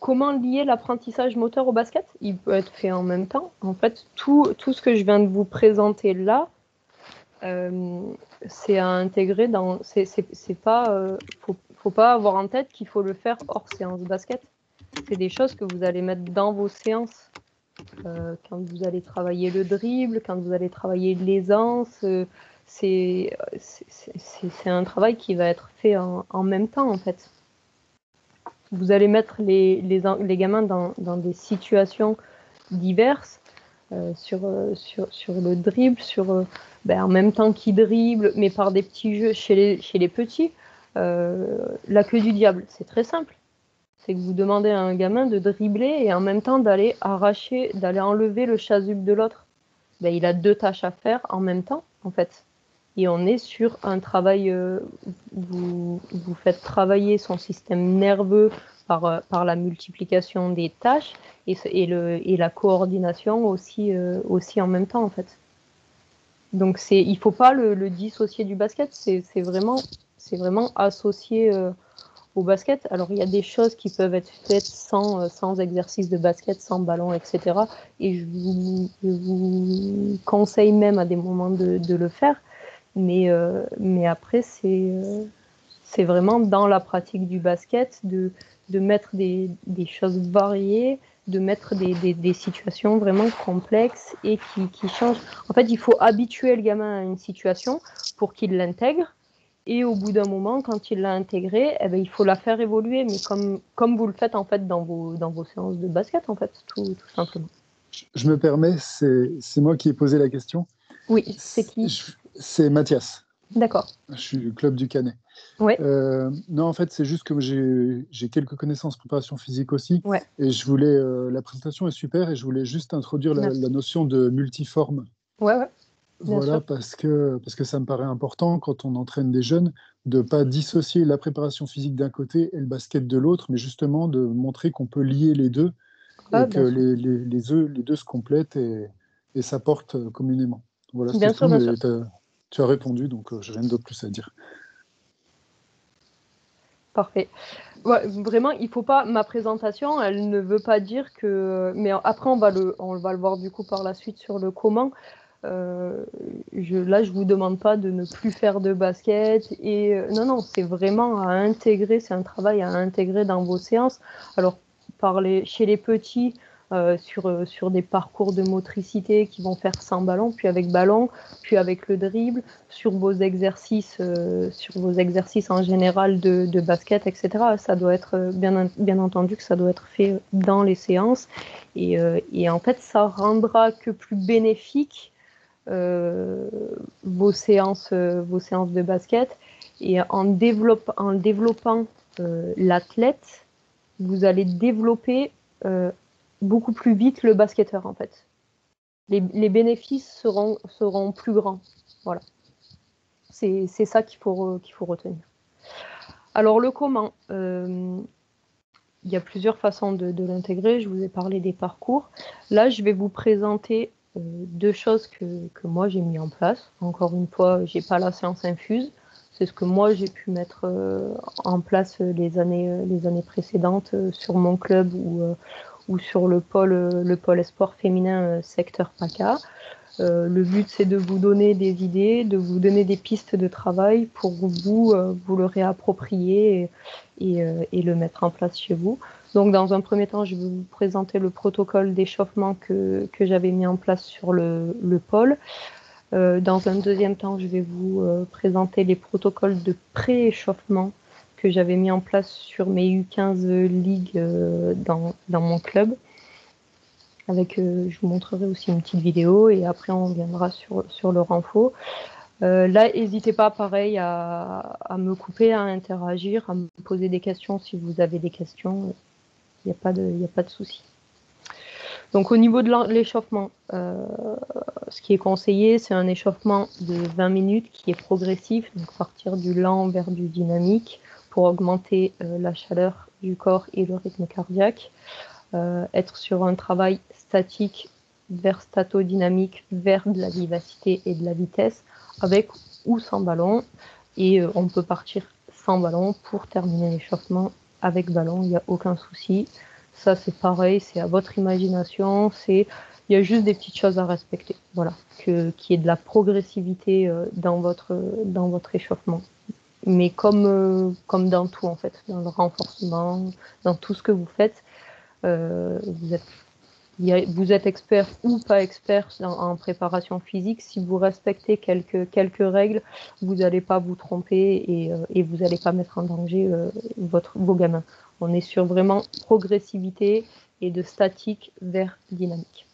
Comment lier l'apprentissage moteur au basket? Il peut être fait en même temps. En fait, tout ce que je viens de vous présenter là, c'est à intégrer dans... faut pas avoir en tête qu'il faut le faire hors séance basket. C'est des choses que vous allez mettre dans vos séances. Quand vous allez travailler le dribble, quand vous allez travailler l'aisance, c'est un travail qui va être fait en même temps, en fait. Vous allez mettre les gamins dans des situations diverses, sur le dribble, en même temps qu'ils dribblent, mais par des petits jeux chez les petits. La queue du diable, c'est très simple. C'est que vous demandez à un gamin de dribbler et en même temps d'aller arracher, d'aller enlever le chasuble de l'autre. Ben, il a deux tâches à faire en même temps, en fait. Et on est sur un travail, vous faites travailler son système nerveux par la multiplication des tâches et la coordination aussi en même temps, en fait. Donc il ne faut pas le dissocier du basket, c'est vraiment associé au basket. Alors il y a des choses qui peuvent être faites sans exercice de basket, sans ballon, etc. Et je vous conseille même à des moments de le faire. Mais après, c'est vraiment dans la pratique du basket de mettre des choses variées, de mettre des situations vraiment complexes et qui changent. En fait, il faut habituer le gamin à une situation pour qu'il l'intègre. Et au bout d'un moment, quand il l'a intégrée, eh bien, il faut la faire évoluer. Mais comme vous le faites en fait, dans vos séances de basket, en fait, tout simplement. Je me permets, c'est moi qui ai posé la question. Oui, c'est qui ? C'est Mathias. D'accord. Je suis du club du Canet. Ouais. Non, en fait, c'est juste que j'ai quelques connaissances en préparation physique aussi. Ouais. Et je voulais, la présentation est super et je voulais juste introduire la notion de multiforme. Ouais, ouais. Voilà, parce que ça me paraît important quand on entraîne des jeunes de ne pas dissocier la préparation physique d'un côté et le basket de l'autre, mais justement de montrer qu'on peut lier les deux et que les deux se complètent et s'apportent communément. Voilà, bien sûr, bien sûr. Tu as répondu, donc j'ai rien de plus à dire. Parfait. Ouais, vraiment, il faut pas. Ma présentation, elle ne veut pas dire que. Mais après, on va le voir du coup par la suite sur le comment. Là, je vous demande pas de ne plus faire de basket. Et non, c'est vraiment à intégrer. C'est un travail à intégrer dans vos séances. Alors, chez les petits. Sur des parcours de motricité qui vont faire sans ballon, puis avec ballon, puis avec le dribble, sur vos exercices en général de basket, etc. Ça doit être, bien entendu, que ça doit être fait dans les séances. Et en fait, ça rendra que plus bénéfique vos séances de basket. Et en développant l'athlète, vous allez développer beaucoup plus vite le basketteur, en fait. Les bénéfices seront plus grands. Voilà. C'est ça qu'il faut retenir. Alors, le comment. Il y a plusieurs façons de l'intégrer. Je vous ai parlé des parcours. Là, je vais vous présenter deux choses que moi, j'ai mis en place. Encore une fois, je n'ai pas la séance infuse. C'est ce que moi, j'ai pu mettre en place les années précédentes sur mon club ou sur le pôle sport féminin secteur PACA. Le but, c'est de vous donner des idées, de vous donner des pistes de travail pour vous le réapproprier et le mettre en place chez vous. Donc, dans un premier temps, je vais vous présenter le protocole d'échauffement que j'avais mis en place sur le pôle. Dans un deuxième temps, je vais vous présenter les protocoles de pré-échauffement que j'avais mis en place sur mes U15 ligues dans mon club. Je vous montrerai aussi une petite vidéo et après on reviendra sur le renfo. Là, n'hésitez pas, pareil, à me couper, à interagir, à me poser des questions si vous avez des questions. Il n'y a pas de souci. Donc au niveau de l'échauffement, ce qui est conseillé, c'est un échauffement de 20 minutes qui est progressif, donc partir du lent vers du dynamique, pour augmenter la chaleur du corps et le rythme cardiaque, être sur un travail statique vers statodynamique, vers de la vivacité et de la vitesse, avec ou sans ballon. Et on peut partir sans ballon pour terminer l'échauffement avec ballon, il n'y a aucun souci. Ça, c'est pareil, c'est à votre imagination, il y a juste des petites choses à respecter, voilà, qu'il y ait de la progressivité dans votre échauffement. Mais comme dans tout, en fait, dans le renforcement, dans tout ce que vous faites, vous êtes expert ou pas expert en préparation physique. Si vous respectez quelques règles, vous n'allez pas vous tromper et vous n'allez pas mettre en danger vos gamins. On est sur vraiment progressivité et de statique vers dynamique.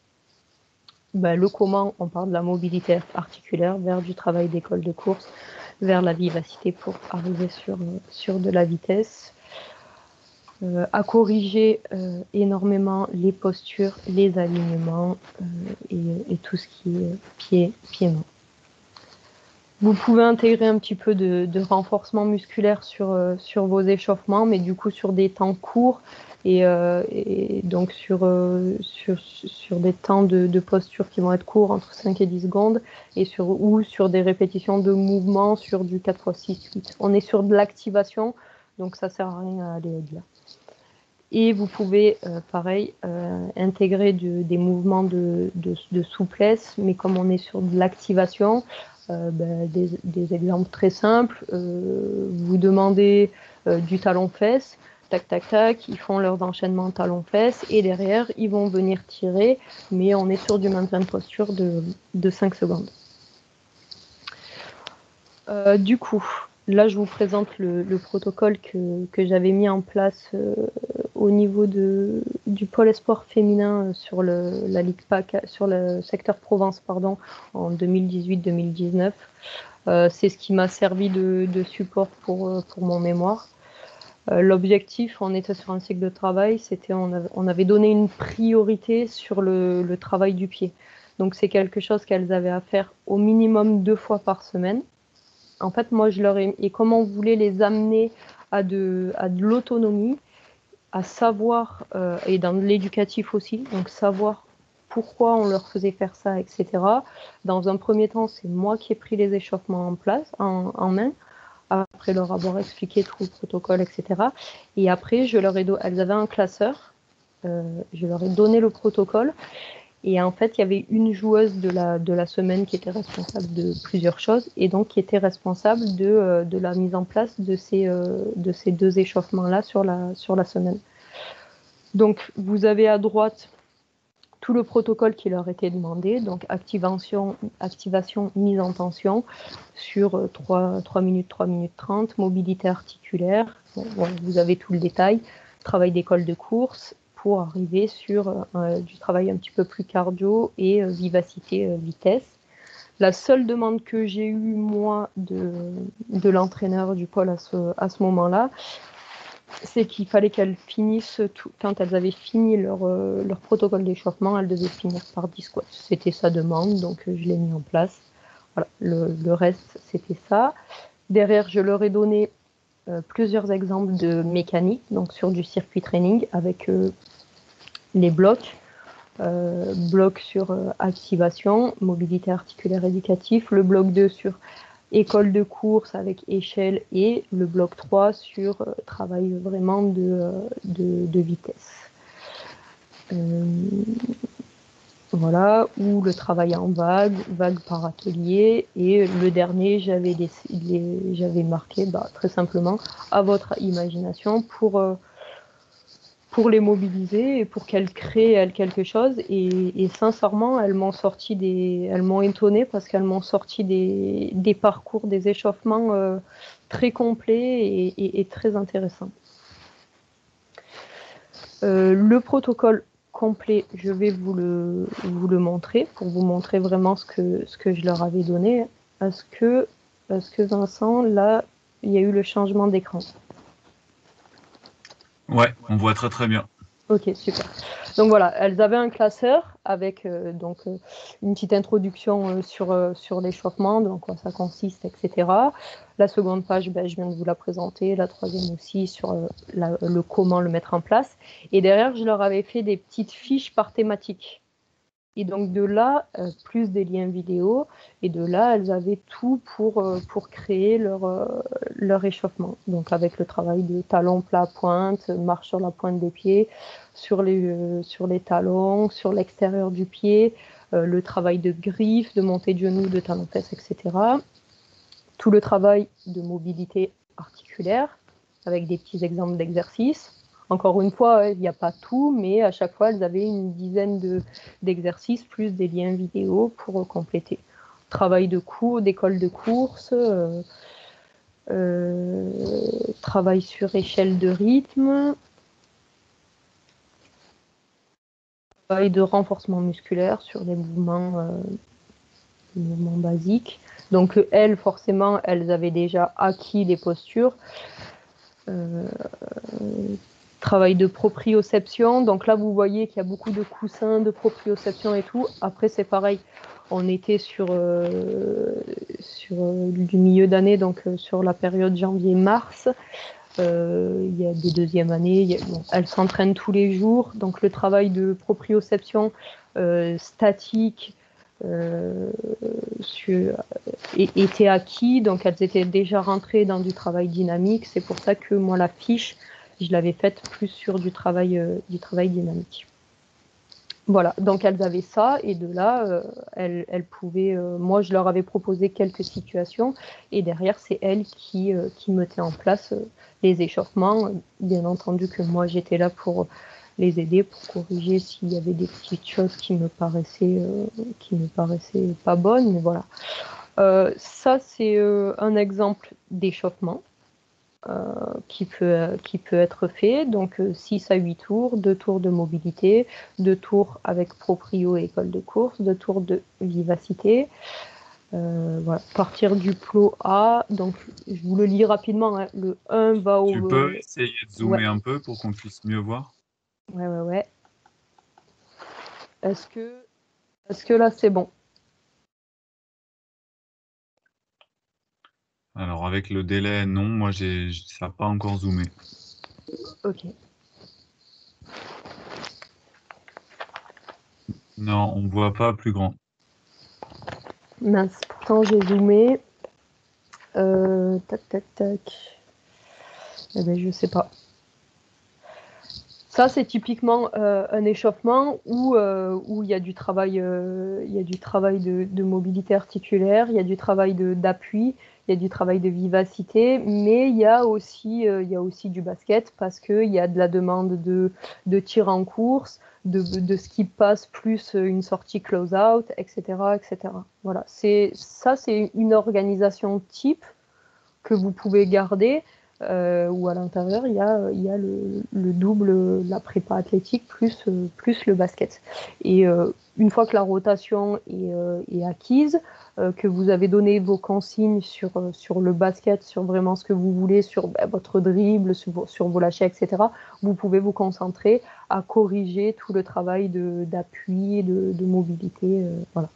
Le comment, on parle de la mobilité articulaire vers du travail d'école de course, vers la vivacité pour arriver sur de la vitesse. à corriger énormément les postures, les alignements et tout ce qui est pied-main. Vous pouvez intégrer un petit peu de renforcement musculaire sur vos échauffements, mais du coup sur des temps courts et donc sur des temps de posture qui vont être courts, entre 5 et 10 secondes, ou sur des répétitions de mouvements sur du 4×6×8. On est sur de l'activation, donc ça ne sert à rien à aller au-delà. Et vous pouvez, pareil, intégrer des mouvements de souplesse, mais comme on est sur de l'activation, des exemples très simples, vous demandez du talon-fesse, tac tac tac, ils font leurs enchaînements talon-fesse et derrière ils vont venir tirer, mais on est sur du maintien de posture de 5 secondes. Du coup, là je vous présente le protocole que j'avais mis en place au niveau du pôle sport féminin sur la Ligue PACA, sur le secteur Provence, pardon, en 2018-2019. C'est ce qui m'a servi de support pour mon mémoire. L'objectif, on était sur un cycle de travail, c'était on avait donné une priorité sur le travail du pied. Donc c'est quelque chose qu'elles avaient à faire au minimum 2 fois par semaine. En fait, moi, et comme on voulait les amener à de l'autonomie, à savoir, et dans l'éducatif aussi, donc savoir pourquoi on leur faisait faire ça, etc. Dans un premier temps, c'est moi qui ai pris les échauffements en main, après leur avoir expliqué tout le protocole, etc. Et après, elles avaient un classeur, je leur ai donné le protocole, et en fait, il y avait une joueuse de la semaine qui était responsable de plusieurs choses, et donc qui était responsable de la mise en place de ces 2 échauffements-là sur la semaine. Donc, vous avez à droite tout le protocole qui leur était demandé, donc activation, mise en tension, sur 3 minutes, 3 minutes 30, mobilité articulaire, bon, vous avez tout le détail, travail d'école de course, pour arriver sur du travail un petit peu plus cardio et vivacité, vitesse. La seule demande que j'ai eue, moi, de l'entraîneur du pôle à ce moment-là, c'est qu'il fallait qu'elles finissent, quand elles avaient fini leur protocole d'échauffement, elles devaient finir par 10 squats. C'était sa demande, donc je l'ai mis en place. Voilà, le reste, c'était ça. Derrière, je leur ai donné plusieurs exemples de mécanique, donc sur du circuit training avec les blocs, sur activation, mobilité articulaire éducatif, le bloc 2 sur école de course avec échelle et le bloc 3 sur travail vraiment de vitesse. Voilà, ou le travail en vague par atelier. Et le dernier, j'avais marqué très simplement à votre imagination pour les mobiliser et pour qu'elles créent quelque chose. Et sincèrement, elles m'ont étonnée parce qu'elles m'ont sorti des parcours, des échauffements très complets et très intéressants. Le protocole complet, je vais vous le montrer pour vous montrer vraiment ce que je leur avais donné. Est-ce que Vincent, là, il y a eu le changement d'écran? Ouais, on voit très très bien. Ok, super. Donc voilà, elles avaient un classeur avec une petite introduction sur l'échauffement, donc quoi ça consiste, etc. La seconde page, je viens de vous la présenter, la troisième aussi sur le comment le mettre en place. Et derrière, je leur avais fait des petites fiches par thématique. Et donc de là, plus des liens vidéo, et de là, elles avaient tout pour créer leur échauffement. Donc avec le travail de talons plat pointe, marche sur la pointe des pieds, sur les talons, sur l'extérieur du pied, le travail de griffe, de montée de genoux, de talon-fesse, etc. Tout le travail de mobilité articulaire, avec des petits exemples d'exercices. Encore une fois, il n'y a pas tout, mais à chaque fois, elles avaient une dizaine d'exercices, plus des liens vidéo pour compléter. Travail de cours, d'école de course, travail sur échelle de rythme, travail de renforcement musculaire sur des mouvements basiques. Donc, elles, forcément, elles avaient déjà acquis des postures. travail de proprioception. Donc là, vous voyez qu'il y a beaucoup de coussins, de proprioception et tout. Après, c'est pareil. On était sur du milieu d'année, donc sur la période janvier-mars. Il y a des deuxièmes années. Elles s'entraînent tous les jours. Donc le travail de proprioception statique était acquis. Donc elles étaient déjà rentrées dans du travail dynamique. C'est pour ça que moi, la fiche, je l'avais faite plus sur du travail dynamique. Voilà, donc elles avaient ça, et de là, elles pouvaient. Moi, je leur avais proposé quelques situations, et derrière, c'est elles qui mettaient en place les échauffements. Bien entendu que moi, j'étais là pour les aider, pour corriger s'il y avait des petites choses qui me paraissaient pas bonnes, mais voilà. Ça, c'est un exemple d'échauffement. Qui peut être fait, donc 6 à 8 tours, 2 tours de mobilité, 2 tours avec proprio et école de course, 2 tours de vivacité. Voilà. Partir du plot A, donc je vous le lis rapidement, hein. Le 1 va au... Tu peux essayer de zoomer un peu pour qu'on puisse mieux voir? Ouais. Est-ce que là c'est bon? Alors, avec le délai, non, moi, ça n'a pas encore zoomé. OK. Non, on ne voit pas plus grand. Mince, pourtant, j'ai zoomé. Tac. Eh bien, je ne sais pas. Ça, c'est typiquement un échauffement où il y a du travail, de mobilité articulaire, il y a du travail d'appui. Il y a du travail de vivacité, mais il y a aussi du basket parce qu'il y a de la demande de tir en course, de skip pass plus une sortie close-out, etc. Voilà, c'est une organisation type que vous pouvez garder où à l'intérieur, il y a le double, la prépa athlétique plus le basket. Et une fois que la rotation est acquise, que vous avez donné vos consignes sur le basket, sur vraiment ce que vous voulez, sur votre dribble, sur vos lâchers, etc., vous pouvez vous concentrer à corriger tout le travail d'appui, de mobilité. Voilà.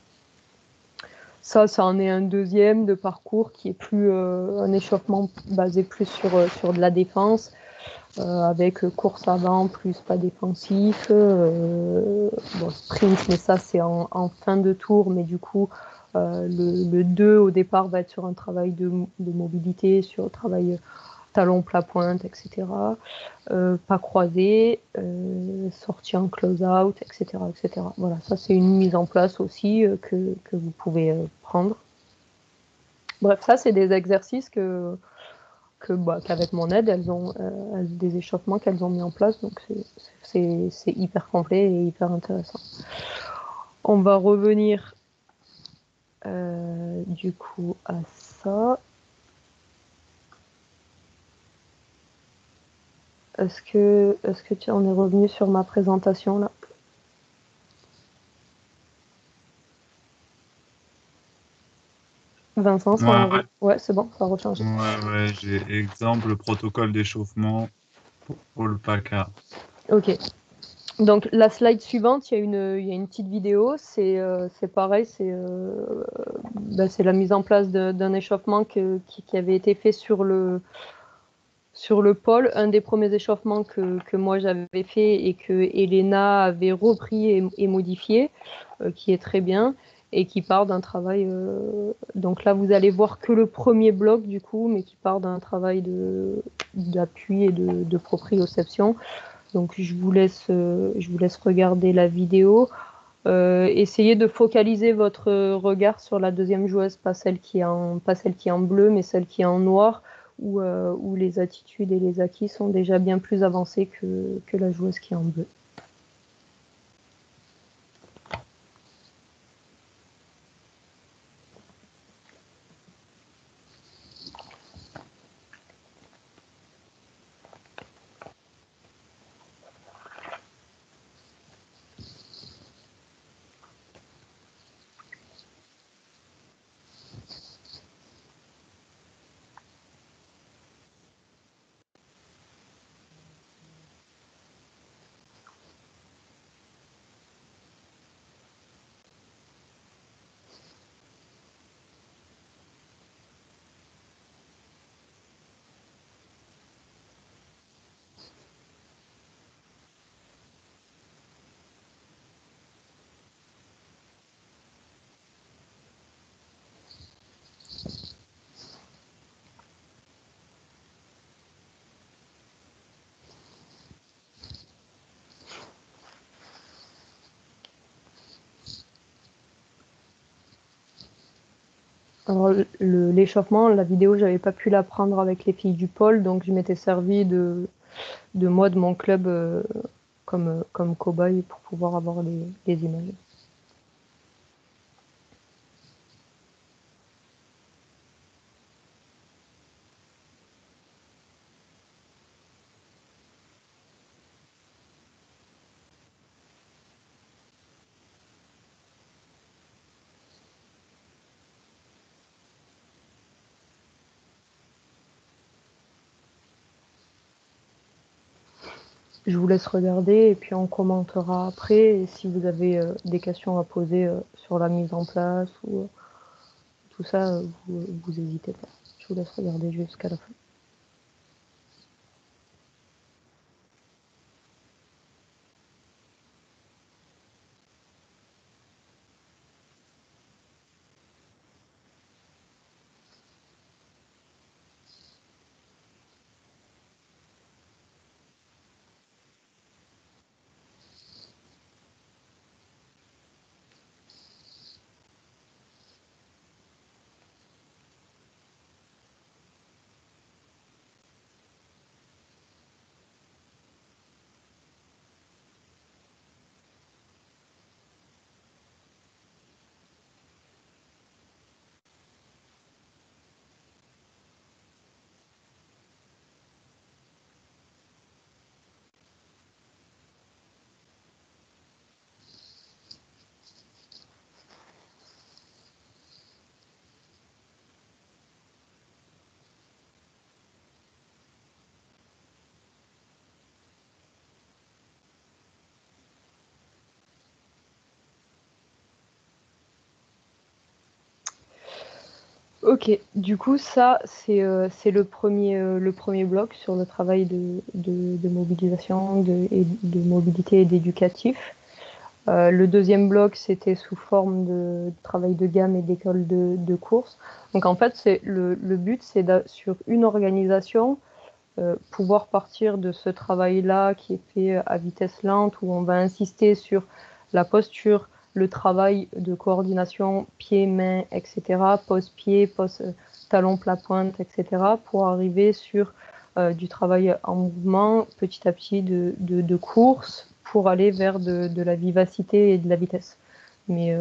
Ça en est un deuxième de parcours qui est plus un échauffement basé plus sur de la défense, avec course avant plus pas défensif, sprint, mais ça c'est en fin de tour, mais du coup le 2 au départ va être sur un travail de mobilité, sur le travail talon plat pointe, etc. Pas croisé, sortie en close-out, etc. Voilà, ça c'est une mise en place aussi que vous pouvez prendre. Bref, ça c'est des exercices qu'avec mon aide, des échauffements qu'elles ont mis en place. Donc c'est hyper complet et hyper intéressant. On va revenir du coup à ça. Est-ce que on est revenu sur ma présentation là? Vincent, ouais, c'est bon, ça a rechangé. Ouais, j'ai exemple protocole d'échauffement pour le PACA. OK. Donc la slide suivante, il y a une petite vidéo, c'est pareil, c'est la mise en place d'un échauffement qui avait été fait sur le pôle, un des premiers échauffements que moi j'avais fait et que Elena avait repris et modifié, qui est très bien et qui part d'un travail... donc là, vous allez voir que le premier bloc du coup, mais qui part d'un travail d'appui et de proprioception. Donc je vous laisse regarder la vidéo. Essayez de focaliser votre regard sur la deuxième joueuse, pas celle qui est en bleu, mais celle qui est en noir, où les attitudes et les acquis sont déjà bien plus avancés que la joueuse qui est en bleu. Alors, l'échauffement, la vidéo, j'avais pas pu la prendre avec les filles du pôle, donc je m'étais servi de moi, de mon club, comme cobaye pour pouvoir avoir les images. Je vous laisse regarder et puis on commentera après. Et si vous avez des questions à poser sur la mise en place ou tout ça, vous n'hésitez pas. Je vous laisse regarder jusqu'à la fin. Ok, du coup, ça, c'est le premier bloc sur le travail de mobilisation de mobilité et d'éducatif. Le deuxième bloc, c'était sous forme de travail de gamme et d'école de course. Donc, en fait, c'est le but, c'est sur une organisation, pouvoir partir de ce travail-là qui est fait à vitesse lente, où on va insister sur la posture, le travail de coordination pieds, mains, etc., pose-pied, pose-talon, plat-pointe, etc., pour arriver sur du travail en mouvement, petit à petit, de course, pour aller vers de la vivacité et de la vitesse. Mais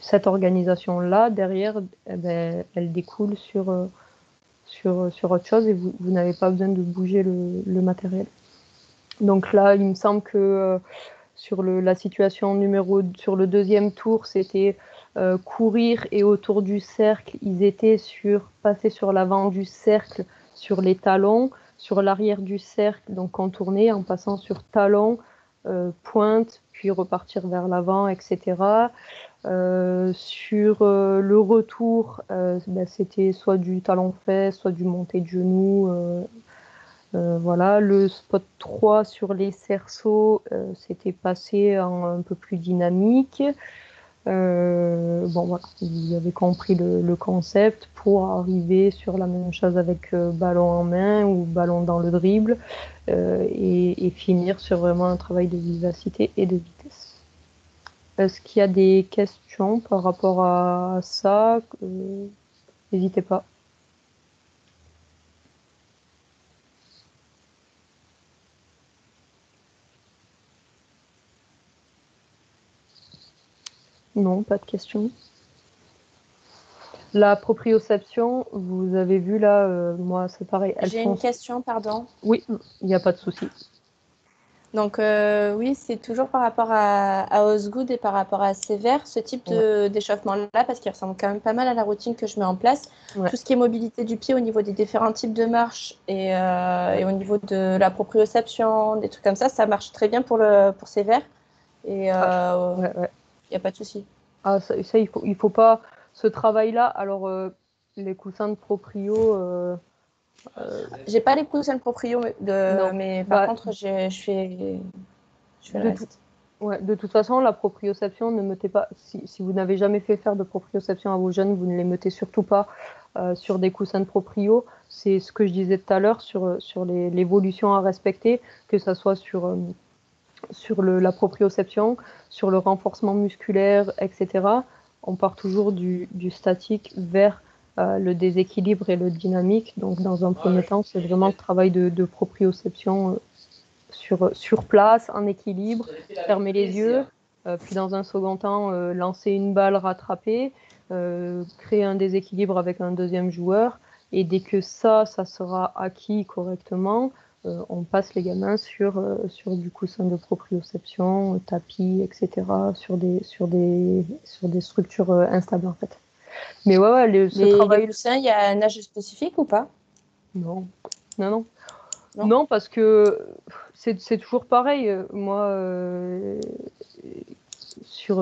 cette organisation-là, derrière, eh ben, elle découle sur autre chose et vous n'avez pas besoin de bouger le matériel. Donc là, il me semble que... sur la situation sur le deuxième tour, c'était courir et autour du cercle, ils étaient passés sur l'avant du cercle, sur les talons, sur l'arrière du cercle, donc contourner en passant sur talons, pointe, puis repartir vers l'avant, etc. Sur le retour, ben, c'était soit du talon-fesse, soit du monté de genou. Voilà, le spot 3 sur les cerceaux, c'était passé en un peu plus dynamique. Bon, voilà, vous avez compris le concept pour arriver sur la même chose avec ballon en main ou ballon dans le dribble et finir sur vraiment un travail de vivacité et de vitesse. Est-ce qu'il y a des questions par rapport à ça? N'hésitez pas. Non, pas de questions. La proprioception, vous avez vu là, moi c'est pareil. J'ai une question, pardon. Oui, il n'y a pas de souci. Donc oui, c'est toujours par rapport à Osgood et par rapport à Sévère, ce type d'échauffement-là, parce qu'il ressemble quand même pas mal à la routine que je mets en place. Ouais. Tout ce qui est mobilité du pied au niveau des différents types de marches et au niveau de la proprioception, des trucs comme ça, ça marche très bien pour Sévère. Et, ouais, ouais. Il n'y a pas de souci. Ah, ça, il faut pas ce travail-là. Alors, les coussins de proprio... J'ai pas les coussins de proprio, mais par contre, je fais le reste. Ouais, de toute façon, la proprioception, ne mettez pas... Si vous n'avez jamais fait faire de proprioception à vos jeunes, vous ne les mettez surtout pas sur des coussins de proprio. C'est ce que je disais tout à l'heure sur l'évolution à respecter, que ça soit sur la proprioception, sur le renforcement musculaire, etc. on part toujours du statique vers le déséquilibre et le dynamique. Donc, dans un premier temps, c'est vraiment le travail de proprioception sur place, en équilibre, fermer les yeux. Puis, dans un second temps, lancer une balle, rattraper, créer un déséquilibre avec un deuxième joueur. Et dès que ça sera acquis correctement, on passe les gamins sur du coussin de proprioception, tapis, etc., sur des structures instables, en fait. Mais ouais, ce travail... Le coussin, il y a un âge spécifique ou pas? Non, parce que c'est toujours pareil. Moi, sur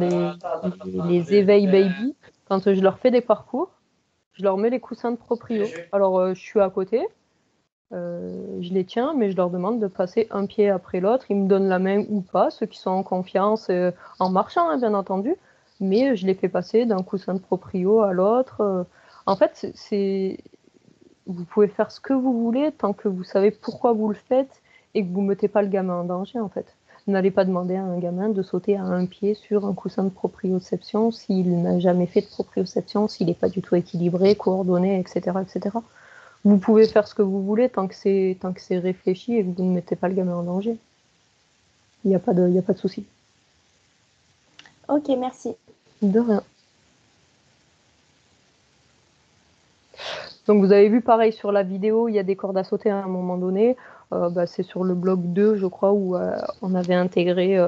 les éveils baby, quand je leur fais des parcours, je leur mets les coussins de proprio. Alors, je suis à côté, je les tiens, mais je leur demande de passer un pied après l'autre. Ils me donnent la main ou pas, ceux qui sont en confiance, en marchant, hein, bien entendu. Mais je les fais passer d'un coussin de proprio à l'autre. En fait, vous pouvez faire ce que vous voulez tant que vous savez pourquoi vous le faites et que vous ne mettez pas le gamin en danger, en fait. N'allez pas demander à un gamin de sauter à un pied sur un coussin de proprioception s'il n'a jamais fait de proprioception, s'il n'est pas du tout équilibré, coordonné, etc., etc. Vous pouvez faire ce que vous voulez tant que c'est réfléchi et que vous ne mettez pas le gamin en danger. Il n'y a pas de souci. Ok, merci. De rien. Donc vous avez vu pareil sur la vidéo, il y a des cordes à sauter à un moment donné. C'est sur le blog 2, je crois, où on avait intégré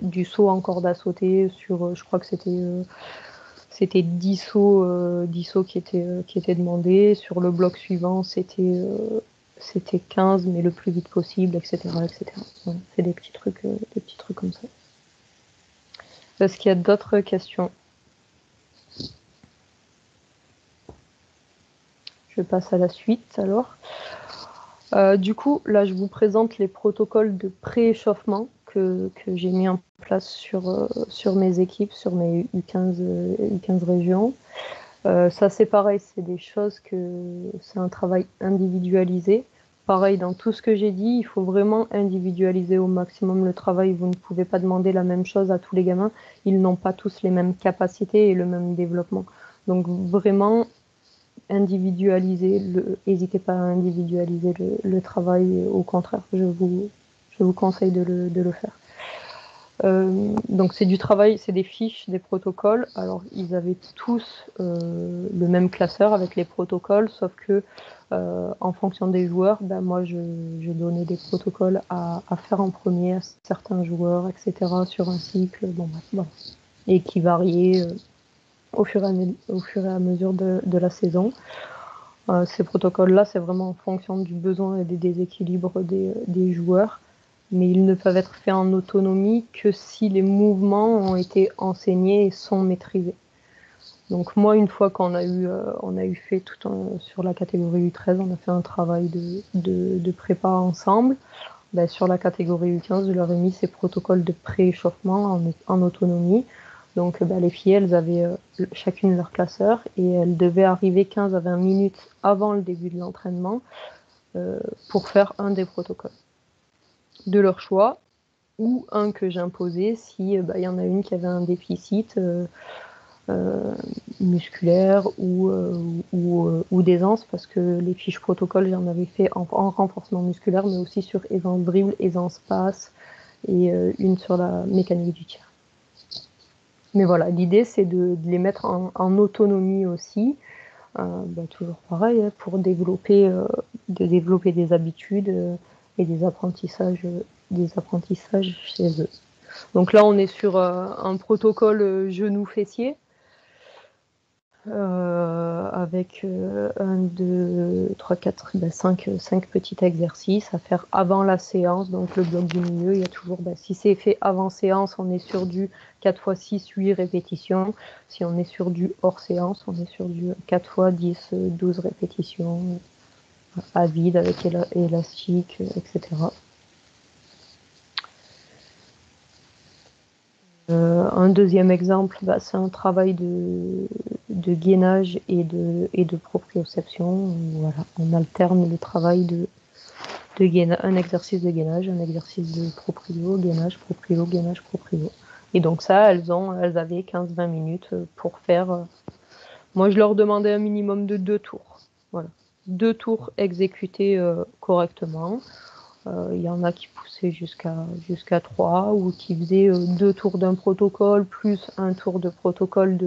du saut en corde à sauter sur, je crois que c'était 10 sauts, qui étaient demandés. Sur le blog suivant, c'était 15, mais le plus vite possible, etc. etc. Voilà, c'est des petits trucs comme ça. Est-ce qu'il y a d'autres questions? Je passe à la suite alors. Du coup, là, je vous présente les protocoles de pré-échauffement que j'ai mis en place sur mes équipes, sur mes U15 régions. Ça, c'est pareil, c'est un travail individualisé. Pareil, dans tout ce que j'ai dit, il faut vraiment individualiser au maximum le travail. Vous ne pouvez pas demander la même chose à tous les gamins. Ils n'ont pas tous les mêmes capacités et le même développement. Donc, vraiment... N'hésitez pas à individualiser le travail, au contraire, je vous conseille de le faire. Donc c'est du travail, c'est des fiches, des protocoles. Alors ils avaient tous le même classeur avec les protocoles, sauf que en fonction des joueurs, moi je donnais des protocoles à faire en premier à certains joueurs, etc., sur un cycle, et qui variaient au fur et à mesure de la saison. Ces protocoles-là, c'est vraiment en fonction du besoin et des déséquilibres des joueurs, mais ils ne peuvent être faits en autonomie que si les mouvements ont été enseignés et sont maîtrisés. Donc moi, une fois qu'on a eu fait sur la catégorie U13, on a fait un travail de prépa ensemble. Sur la catégorie U15, je leur ai mis ces protocoles de pré-échauffement en autonomie. Donc les filles, elles avaient chacune leur classeur et elles devaient arriver 15 à 20 minutes avant le début de l'entraînement pour faire un des protocoles de leur choix, ou un que j'imposais si y en a une qui avait un déficit musculaire ou d'aisance, parce que les fiches protocoles, j'en avais fait en renforcement musculaire, mais aussi sur aisance dribble, aisance passe et une sur la mécanique du tir. Mais voilà, l'idée, c'est de les mettre en autonomie aussi, toujours pareil, pour développer des habitudes et des apprentissages chez eux. Donc là, on est sur un protocole genou-fessier, avec 1, 2, 3, 4, 5 petits exercices à faire avant la séance. Donc le bloc du milieu, il y a toujours, si c'est fait avant séance, on est sur du 4 x 6, 8 répétitions. Si on est sur du hors séance, on est sur du 4 x 10, 12 répétitions, à vide, avec élastique, etc. Un deuxième exemple, c'est un travail de gainage et de proprioception. Voilà, on alterne le travail un exercice de gainage, un exercice de proprio, gainage, proprio, gainage, proprio. Et donc ça, elles avaient 15-20 minutes pour faire... Moi, je leur demandais un minimum de 2 tours. Voilà. 2 tours exécutés correctement. Il y en a qui poussaient jusqu'à 3 ou qui faisaient 2 tours d'un protocole plus 1 tour de protocole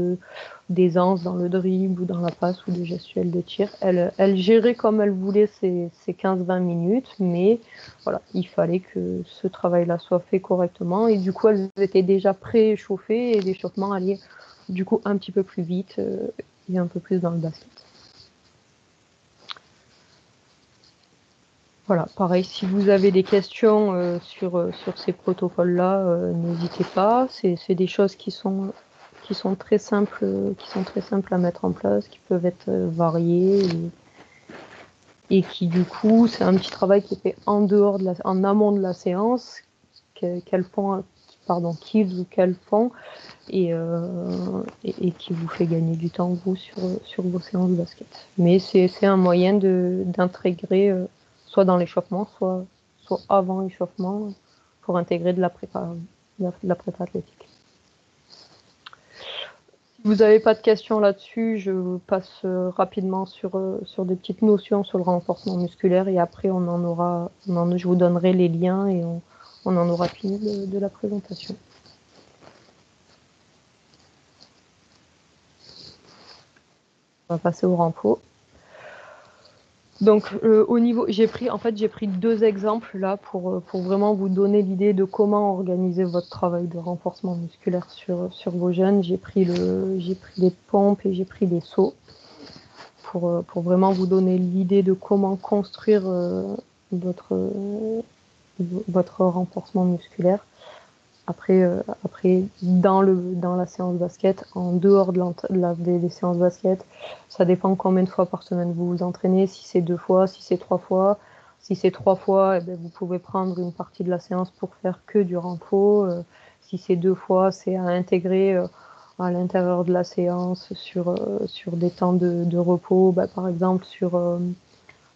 d'aisance dans le dribble ou dans la passe ou de gestuelle de tir. Elles géraient comme elles voulaient ces 15-20 minutes, mais voilà, il fallait que ce travail-là soit fait correctement et du coup elles étaient déjà pré-échauffées et l'échauffement allait du coup un petit peu plus vite et un peu plus dans le basket. Voilà, pareil, si vous avez des questions sur ces protocoles-là, n'hésitez pas. C'est des choses qui sont très simples, à mettre en place, qui peuvent être variées et qui du coup, c'est un petit travail qui est fait en amont de la séance, qu'ils font, et qui vous fait gagner du temps vous sur vos séances de basket. Mais c'est un moyen d'intégrer. Soit dans l'échauffement, soit avant l'échauffement, pour intégrer de la prépa athlétique. Si vous n'avez pas de questions là-dessus, je passe rapidement sur des petites notions sur le renforcement musculaire et après je vous donnerai les liens et on en aura fini de la présentation. On va passer au renfo. Donc au niveau, j'ai pris 2 exemples là pour vraiment vous donner l'idée de comment organiser votre travail de renforcement musculaire sur vos jeunes. J'ai pris les pompes et j'ai pris les sauts pour vraiment vous donner l'idée de comment construire votre renforcement musculaire. Après, dans la séance basket, en dehors des séances basket, ça dépend combien de fois par semaine vous vous entraînez, si c'est 2 fois, si c'est 3 fois. Si c'est 3 fois, eh bien, vous pouvez prendre une partie de la séance pour faire que du renfo. Si c'est 2 fois, c'est à intégrer à l'intérieur de la séance sur des temps de repos. Bah, par exemple,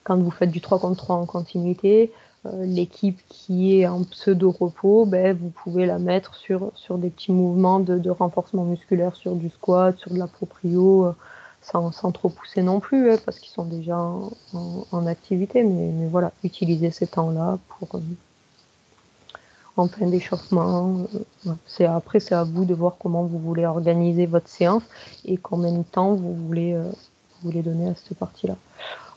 quand vous faites du 3 contre 3 en continuité, l'équipe qui est en pseudo-repos, vous pouvez la mettre sur des petits mouvements de renforcement musculaire, sur du squat, sur de la proprio, sans trop pousser non plus, parce qu'ils sont déjà en activité. Mais voilà, utiliser ces temps-là pour en plein d'échauffement. Après, c'est à vous de voir comment vous voulez organiser votre séance et combien de temps vous voulez donner à cette partie-là.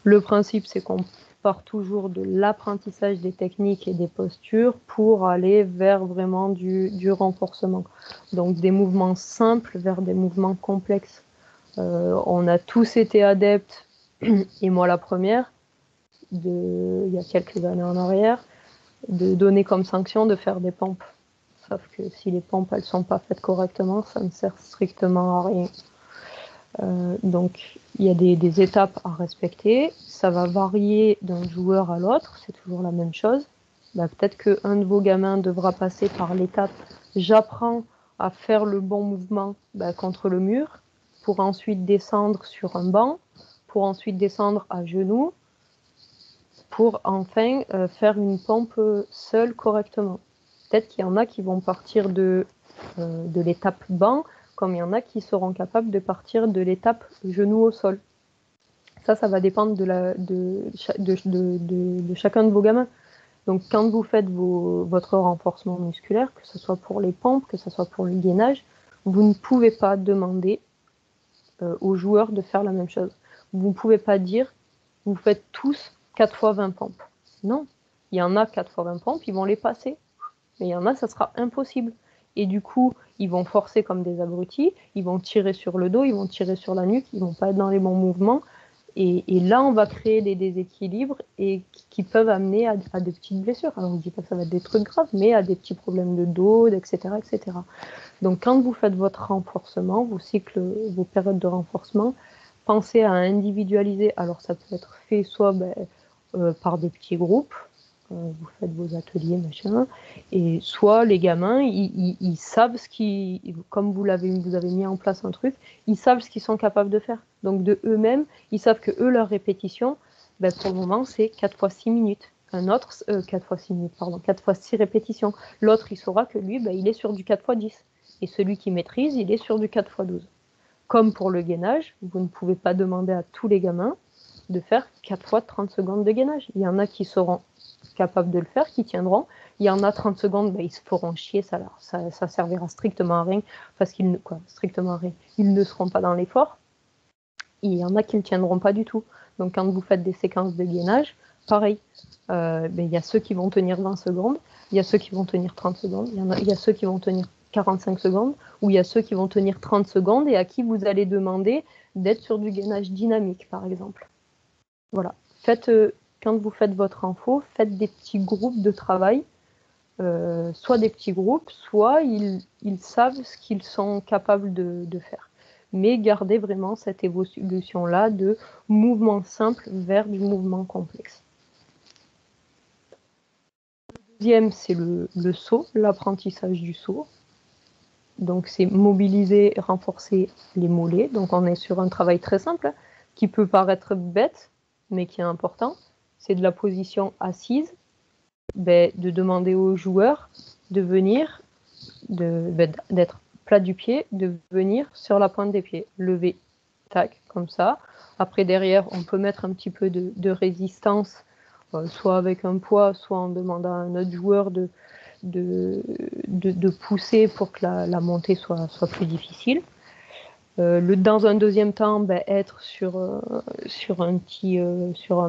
Le principe, c'est qu'on part toujours de l'apprentissage des techniques et des postures pour aller vers vraiment du renforcement. Donc des mouvements simples vers des mouvements complexes. On a tous été adeptes, et moi la première, il y a quelques années en arrière, de donner comme sanction de faire des pompes. Sauf que si les pompes elles sont pas faites correctement, ça ne sert strictement à rien. Donc il y a des étapes à respecter, ça va varier d'un joueur à l'autre, c'est toujours la même chose. Peut-être qu'un de vos gamins devra passer par l'étape « j'apprends à faire le bon mouvement contre le mur » pour ensuite descendre sur un banc, pour ensuite descendre à genoux, pour enfin faire une pompe seule correctement. Peut-être qu'il y en a qui vont partir de l'étape banc, comme il y en a qui seront capables de partir de l'étape genou au sol. Ça va dépendre de chacun de vos gamins. Donc quand vous faites votre renforcement musculaire, que ce soit pour les pompes, que ce soit pour le gainage, vous ne pouvez pas demander aux joueurs de faire la même chose. Vous ne pouvez pas dire, vous faites tous 4 × 20 pompes. Non, il y en a 4 × 20 pompes, ils vont les passer. Mais il y en a, ça sera impossible. Et du coup, ils vont forcer comme des abrutis, ils vont tirer sur le dos, ils vont tirer sur la nuque, ils vont pas être dans les bons mouvements. Et là, on va créer des déséquilibres et qui peuvent amener à des petites blessures. Alors, on ne dit pas que ça va être des trucs graves, mais à des petits problèmes de dos, etc., etc. Donc, quand vous faites votre renforcement, vos cycles, vos périodes de renforcement, pensez à individualiser. Alors, ça peut être fait soit par des petits groupes, vous faites vos ateliers, machin, et soit les gamins, ils savent comme vous avez mis en place un truc, ils savent ce qu'ils sont capables de faire. Donc de eux-mêmes, ils savent que leur répétition, pour le moment, c'est 4 × 6 minutes. Un autre, 4 × 6 minutes, pardon, 4 × 6 répétitions. L'autre, il saura que lui, il est sur du 4 × 10. et celui qui maîtrise, il est sur du 4×12. Comme pour le gainage, vous ne pouvez pas demander à tous les gamins de faire 4 fois 30 secondes de gainage. Il y en a qui seront capables de le faire, qui tiendront. Il y en a 30 secondes, ben, ils se feront chier, ça servira strictement à rien, parce qu'ils ne seront pas dans l'effort. Il y en a qui ne tiendront pas du tout. Donc quand vous faites des séquences de gainage, pareil, ben, il y a ceux qui vont tenir 20 secondes, il y a ceux qui vont tenir 30 secondes, il y a ceux qui vont tenir 45 secondes, ou il y a ceux qui vont tenir 30 secondes et à qui vous allez demander d'être sur du gainage dynamique, par exemple. Voilà. Quand vous faites votre info, faites des petits groupes de travail, soit des petits groupes, soit ils savent ce qu'ils sont capables de faire. Mais gardez vraiment cette évolution-là de mouvement simple vers du mouvement complexe. Le deuxième, c'est le saut, l'apprentissage du saut. Donc c'est mobiliser et renforcer les mollets. Donc on est sur un travail très simple qui peut paraître bête, mais qui est important. C'est de la position assise, ben, de demander aux joueurs de venir, d'être plat du pied, de venir sur la pointe des pieds, lever, tac, comme ça. Après derrière, on peut mettre un petit peu de résistance, soit avec un poids, soit en demandant à un autre joueur de pousser pour que la montée soit plus difficile. Dans un deuxième temps, ben, être sur un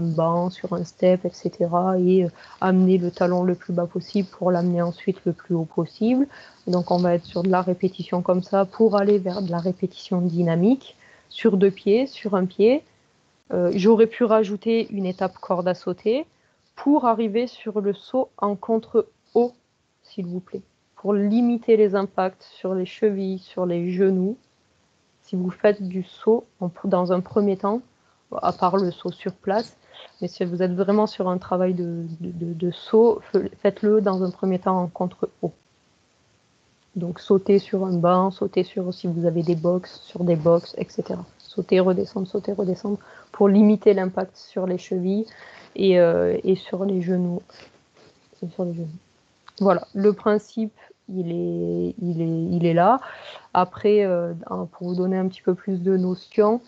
banc, sur un step, etc. Et amener le talon le plus bas possible pour l'amener ensuite le plus haut possible. Donc on va être sur de la répétition comme ça pour aller vers de la répétition dynamique, sur deux pieds, sur un pied. J'aurais pu rajouter une étape corde à sauter pour arriver sur le saut en contre-haut, s'il vous plaît, pour limiter les impacts sur les chevilles, sur les genoux. Si vous faites du saut, dans un premier temps, à part le saut sur place, mais si vous êtes vraiment sur un travail de saut, faites-le dans un premier temps en contre-haut. Donc sauter sur un banc, sauter sur, si vous avez des box, sur des box, etc. Sauter, redescendre, pour limiter l'impact sur les chevilles et sur les genoux. Voilà, le principe... Il est là. Après, pour vous donner un petit peu plus de notions,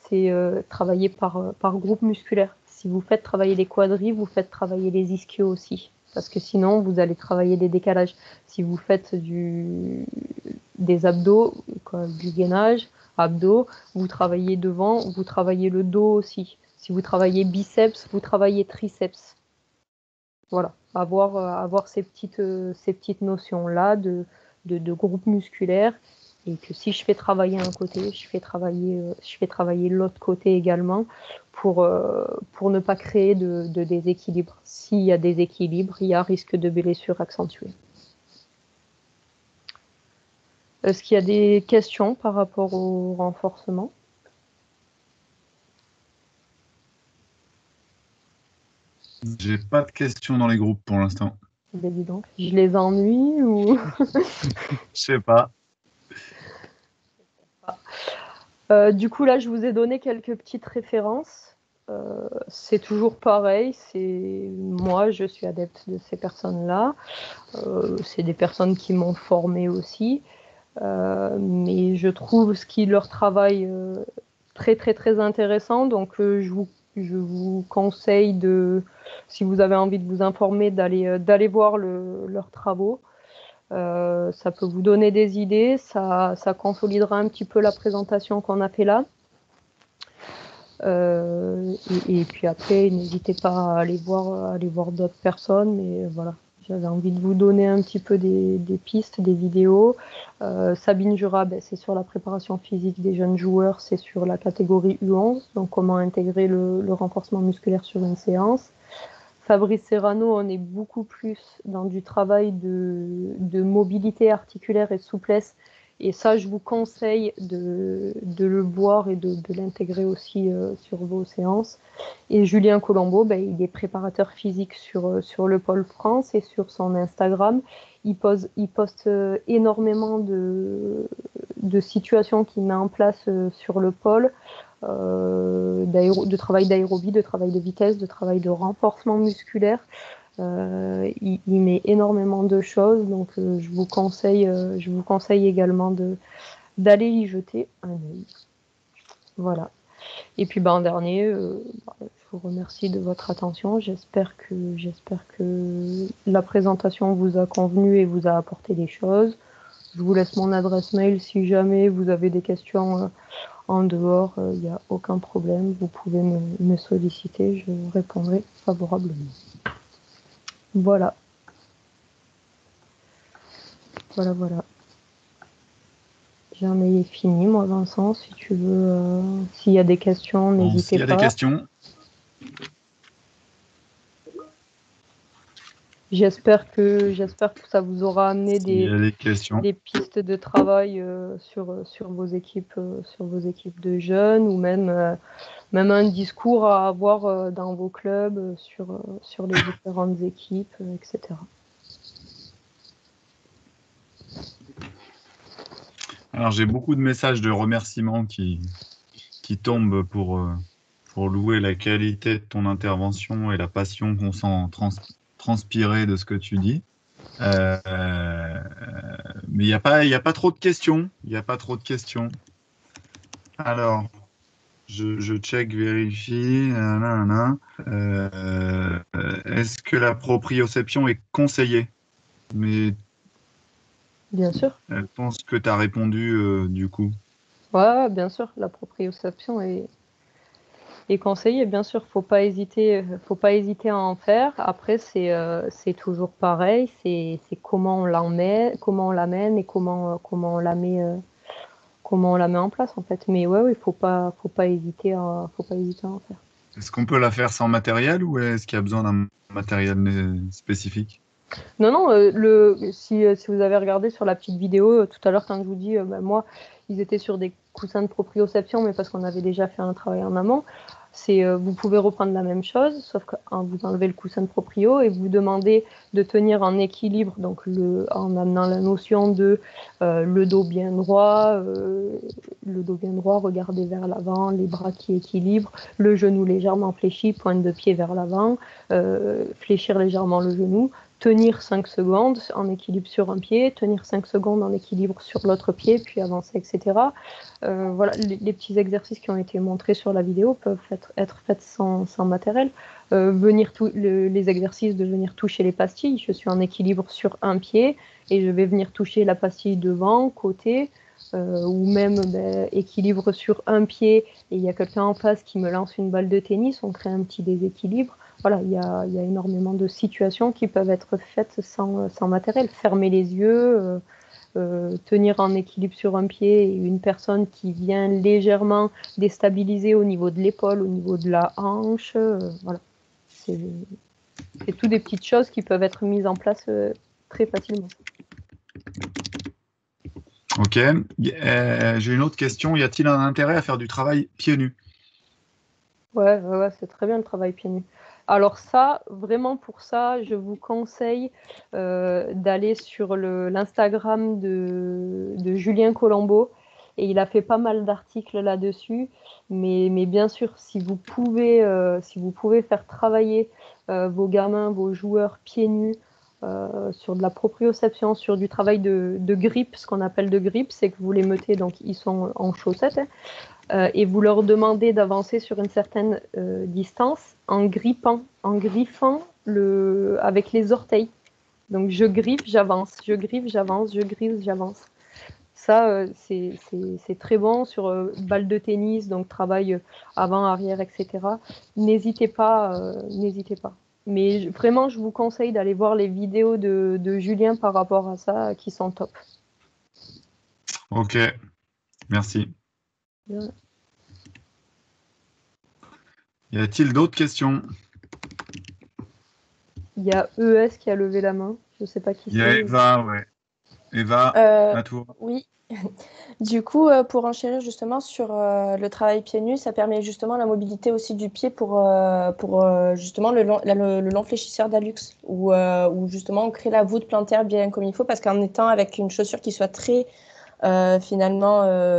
c'est travailler par groupe musculaire. Si vous faites travailler les quadris, vous faites travailler les ischios aussi. Parce que sinon, vous allez travailler des décalages. Si vous faites des abdos, du gainage, abdos, vous travaillez devant, vous travaillez le dos aussi. Si vous travaillez biceps, vous travaillez triceps. Voilà, avoir ces petites notions-là de groupe musculaire, et que si je fais travailler un côté, je fais travailler l'autre côté également pour ne pas créer de déséquilibre. S'il y a déséquilibre, il y a risque de blessure accentuée. Est-ce qu'il y a des questions par rapport au renforcement ? J'ai pas de questions dans les groupes pour l'instant. Ben dis donc, je les ennuie ou... Je sais pas. Du coup, là, je vous ai donné quelques petites références. C'est toujours pareil. Moi, je suis adepte de ces personnes-là. C'est des personnes qui m'ont formée aussi. Mais je trouve leur travail très, très, très intéressant. Donc, je vous conseille, si vous avez envie de vous informer, d'aller voir leurs travaux. Ça peut vous donner des idées, ça consolidera un petit peu la présentation qu'on a fait là. Et puis après, n'hésitez pas à aller voir d'autres personnes, mais voilà. J'avais envie de vous donner un petit peu des pistes, des vidéos. Sabine Jura, ben, c'est sur la préparation physique des jeunes joueurs, c'est sur la catégorie U11, donc comment intégrer le renforcement musculaire sur une séance. Fabrice Serrano, on est beaucoup plus dans du travail de mobilité articulaire et de souplesse. Et ça, je vous conseille de le voir et de l'intégrer aussi sur vos séances. Et Julien Colombo, ben, il est préparateur physique sur le Pôle France et sur son Instagram. Il poste énormément de situations qu'il met en place sur le Pôle, de travail d'aérobie, de travail de vitesse, de travail de renforcement musculaire. Il met énormément de choses, donc je vous conseille également d'aller y jeter un œil. Voilà. Et puis en dernier, je vous remercie de votre attention. J'espère que la présentation vous a convenu et vous a apporté des choses. Je vous laisse mon adresse mail si jamais vous avez des questions en dehors, il n'y a aucun problème. Vous pouvez me solliciter, je vous répondrai favorablement. Voilà. Voilà, voilà. J'en ai fini, moi, Vincent, si tu veux. S'il y a des questions, n'hésitez pas. S'il y a des questions. J'espère que ça vous aura amené des pistes de travail sur vos équipes de jeunes, ou même un discours à avoir dans vos clubs sur les différentes équipes, etc. Alors j'ai beaucoup de messages de remerciements qui tombent pour louer la qualité de ton intervention et la passion qu'on sent transpirer de ce que tu dis, mais il n'y a pas trop de questions, alors je check, vérifie, est-ce que la proprioception est conseillée? Mais bien sûr. Je pense que tu as répondu du coup. Ouais, bien sûr, la proprioception est conseillée, bien sûr, faut pas hésiter à en faire. Après, c'est toujours pareil, c'est comment on l'amène et comment on la met en place en fait. Mais ouais, faut pas hésiter à en faire. Est-ce qu'on peut la faire sans matériel ou est-ce qu'il y a besoin d'un matériel spécifique? Non, si vous avez regardé sur la petite vidéo tout à l'heure quand je vous dis, moi, ils étaient sur des coussins de proprioception, mais parce qu'on avait déjà fait un travail en amont. Vous pouvez reprendre la même chose, sauf que vous enlevez le coussin de proprio et vous demandez de tenir en équilibre, donc en amenant la notion de le dos bien droit, regarder vers l'avant, les bras qui équilibrent, le genou légèrement fléchi, pointe de pied vers l'avant, fléchir légèrement le genou, tenir 5 secondes en équilibre sur un pied, tenir 5 secondes en équilibre sur l'autre pied, puis avancer, etc. Voilà, les petits exercices qui ont été montrés sur la vidéo peuvent être faits sans matériel. Les exercices de venir toucher les pastilles, je suis en équilibre sur un pied et je vais venir toucher la pastille devant, côté, ou même équilibre sur un pied et il y a quelqu'un en face qui me lance une balle de tennis, on crée un petit déséquilibre. Voilà, il y a énormément de situations qui peuvent être faites sans matériel. Fermer les yeux, tenir en équilibre sur un pied et une personne qui vient légèrement déstabiliser au niveau de l'épaule, au niveau de la hanche. Voilà, c'est toutes des petites choses qui peuvent être mises en place très facilement. Ok, j'ai une autre question. Y a-t-il un intérêt à faire du travail pieds nus? Ouais, c'est très bien le travail pieds nus. Alors ça, vraiment pour ça, je vous conseille d'aller sur l'Instagram de Julien Colombo. Et il a fait pas mal d'articles là-dessus. Mais bien sûr, si vous pouvez faire travailler vos gamins, vos joueurs pieds nus, sur de la proprioception, sur du travail de grippe, ce qu'on appelle de grippe, c'est que vous les mettez, donc ils sont en chaussettes, et vous leur demandez d'avancer sur une certaine distance en griffant avec les orteils. Donc je griffe, j'avance, je griffe, j'avance, je griffe, j'avance. Ça, c'est très bon sur balle de tennis, donc travail avant, arrière, etc. N'hésitez pas. Mais vraiment, je vous conseille d'aller voir les vidéos de Julien par rapport à ça, qui sont top. Ok, merci. Bien. Y a-t-il d'autres questions? Il y a ES qui a levé la main. Je ne sais pas qui c'est. Il y a Eva, ouais. Eva, à toi. Oui. Du coup, pour enchérir justement sur le travail pieds nus, ça permet justement la mobilité aussi du pied pour justement le long fléchisseur d'hallux où justement on crée la voûte plantaire bien comme il faut, parce qu'en étant avec une chaussure qui soit très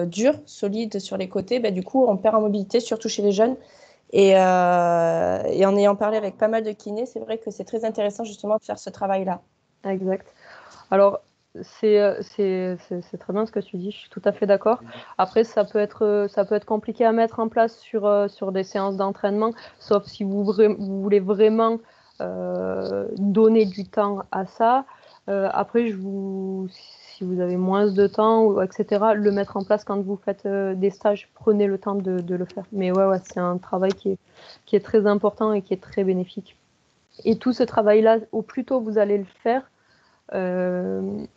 dure, solide sur les côtés, du coup on perd en mobilité surtout chez les jeunes Et en ayant parlé avec pas mal de kinés, c'est vrai que c'est très intéressant justement de faire ce travail-là. Exact. Alors, c'est très bien ce que tu dis, je suis tout à fait d'accord. Après, ça peut être compliqué à mettre en place sur des séances d'entraînement, sauf si vous voulez vraiment donner du temps à ça. Après, si vous avez moins de temps, etc., le mettre en place quand vous faites des stages, prenez le temps de le faire. Mais ouais, c'est un travail qui est très important et qui est très bénéfique. Et tout ce travail-là, au plus tôt vous allez le faire,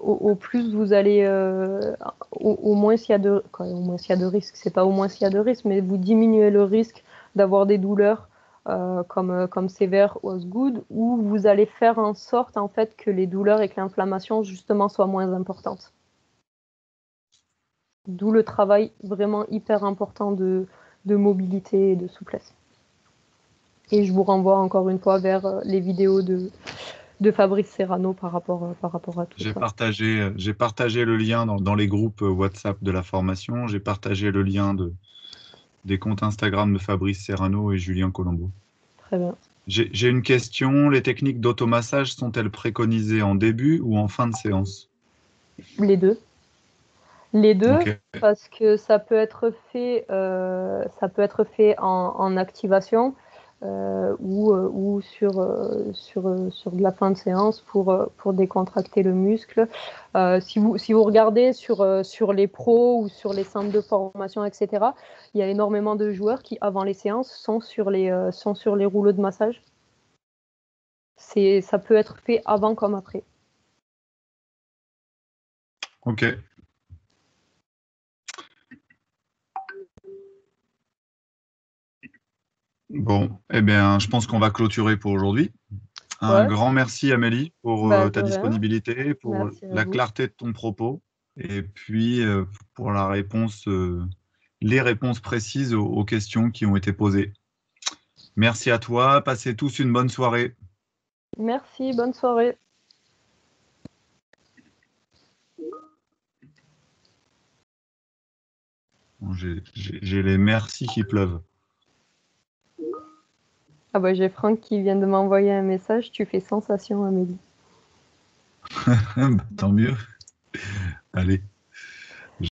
au plus vous allez, au moins s'il y a de risques, c'est pas au moins s'il y a de risques, mais vous diminuez le risque d'avoir des douleurs comme Sévère ou Osgood, où vous allez faire en sorte en fait que les douleurs et que l'inflammation justement soient moins importantes. D'où le travail vraiment hyper important de mobilité et de souplesse. Et je vous renvoie encore une fois vers les vidéos de Fabrice Serrano par rapport à tout ça. J'ai partagé le lien dans les groupes WhatsApp de la formation, j'ai partagé le lien des comptes Instagram de Fabrice Serrano et Julien Colombo. Très bien. J'ai une question. Les techniques d'automassage sont-elles préconisées en début ou en fin de séance? Les deux. Les deux, okay. Parce que ça peut être fait en activation ou sur de la fin de séance pour décontracter le muscle. Si vous regardez sur les pros ou sur les centres de formation, etc., il y a énormément de joueurs qui, avant les séances, sont sur les rouleaux de massage. Ça peut être fait avant comme après. Ok. Bon, eh bien, je pense qu'on va clôturer pour aujourd'hui. Un grand merci, Amélie, pour ta disponibilité, pour la clarté de ton propos et puis pour la réponse, les réponses précises aux questions qui ont été posées. Merci à toi. Passez tous une bonne soirée. Merci, bonne soirée. Bon, j'ai les merci qui pleuvent. Ah bah j'ai Franck qui vient de m'envoyer un message, tu fais sensation Amélie. Tant mieux. Allez.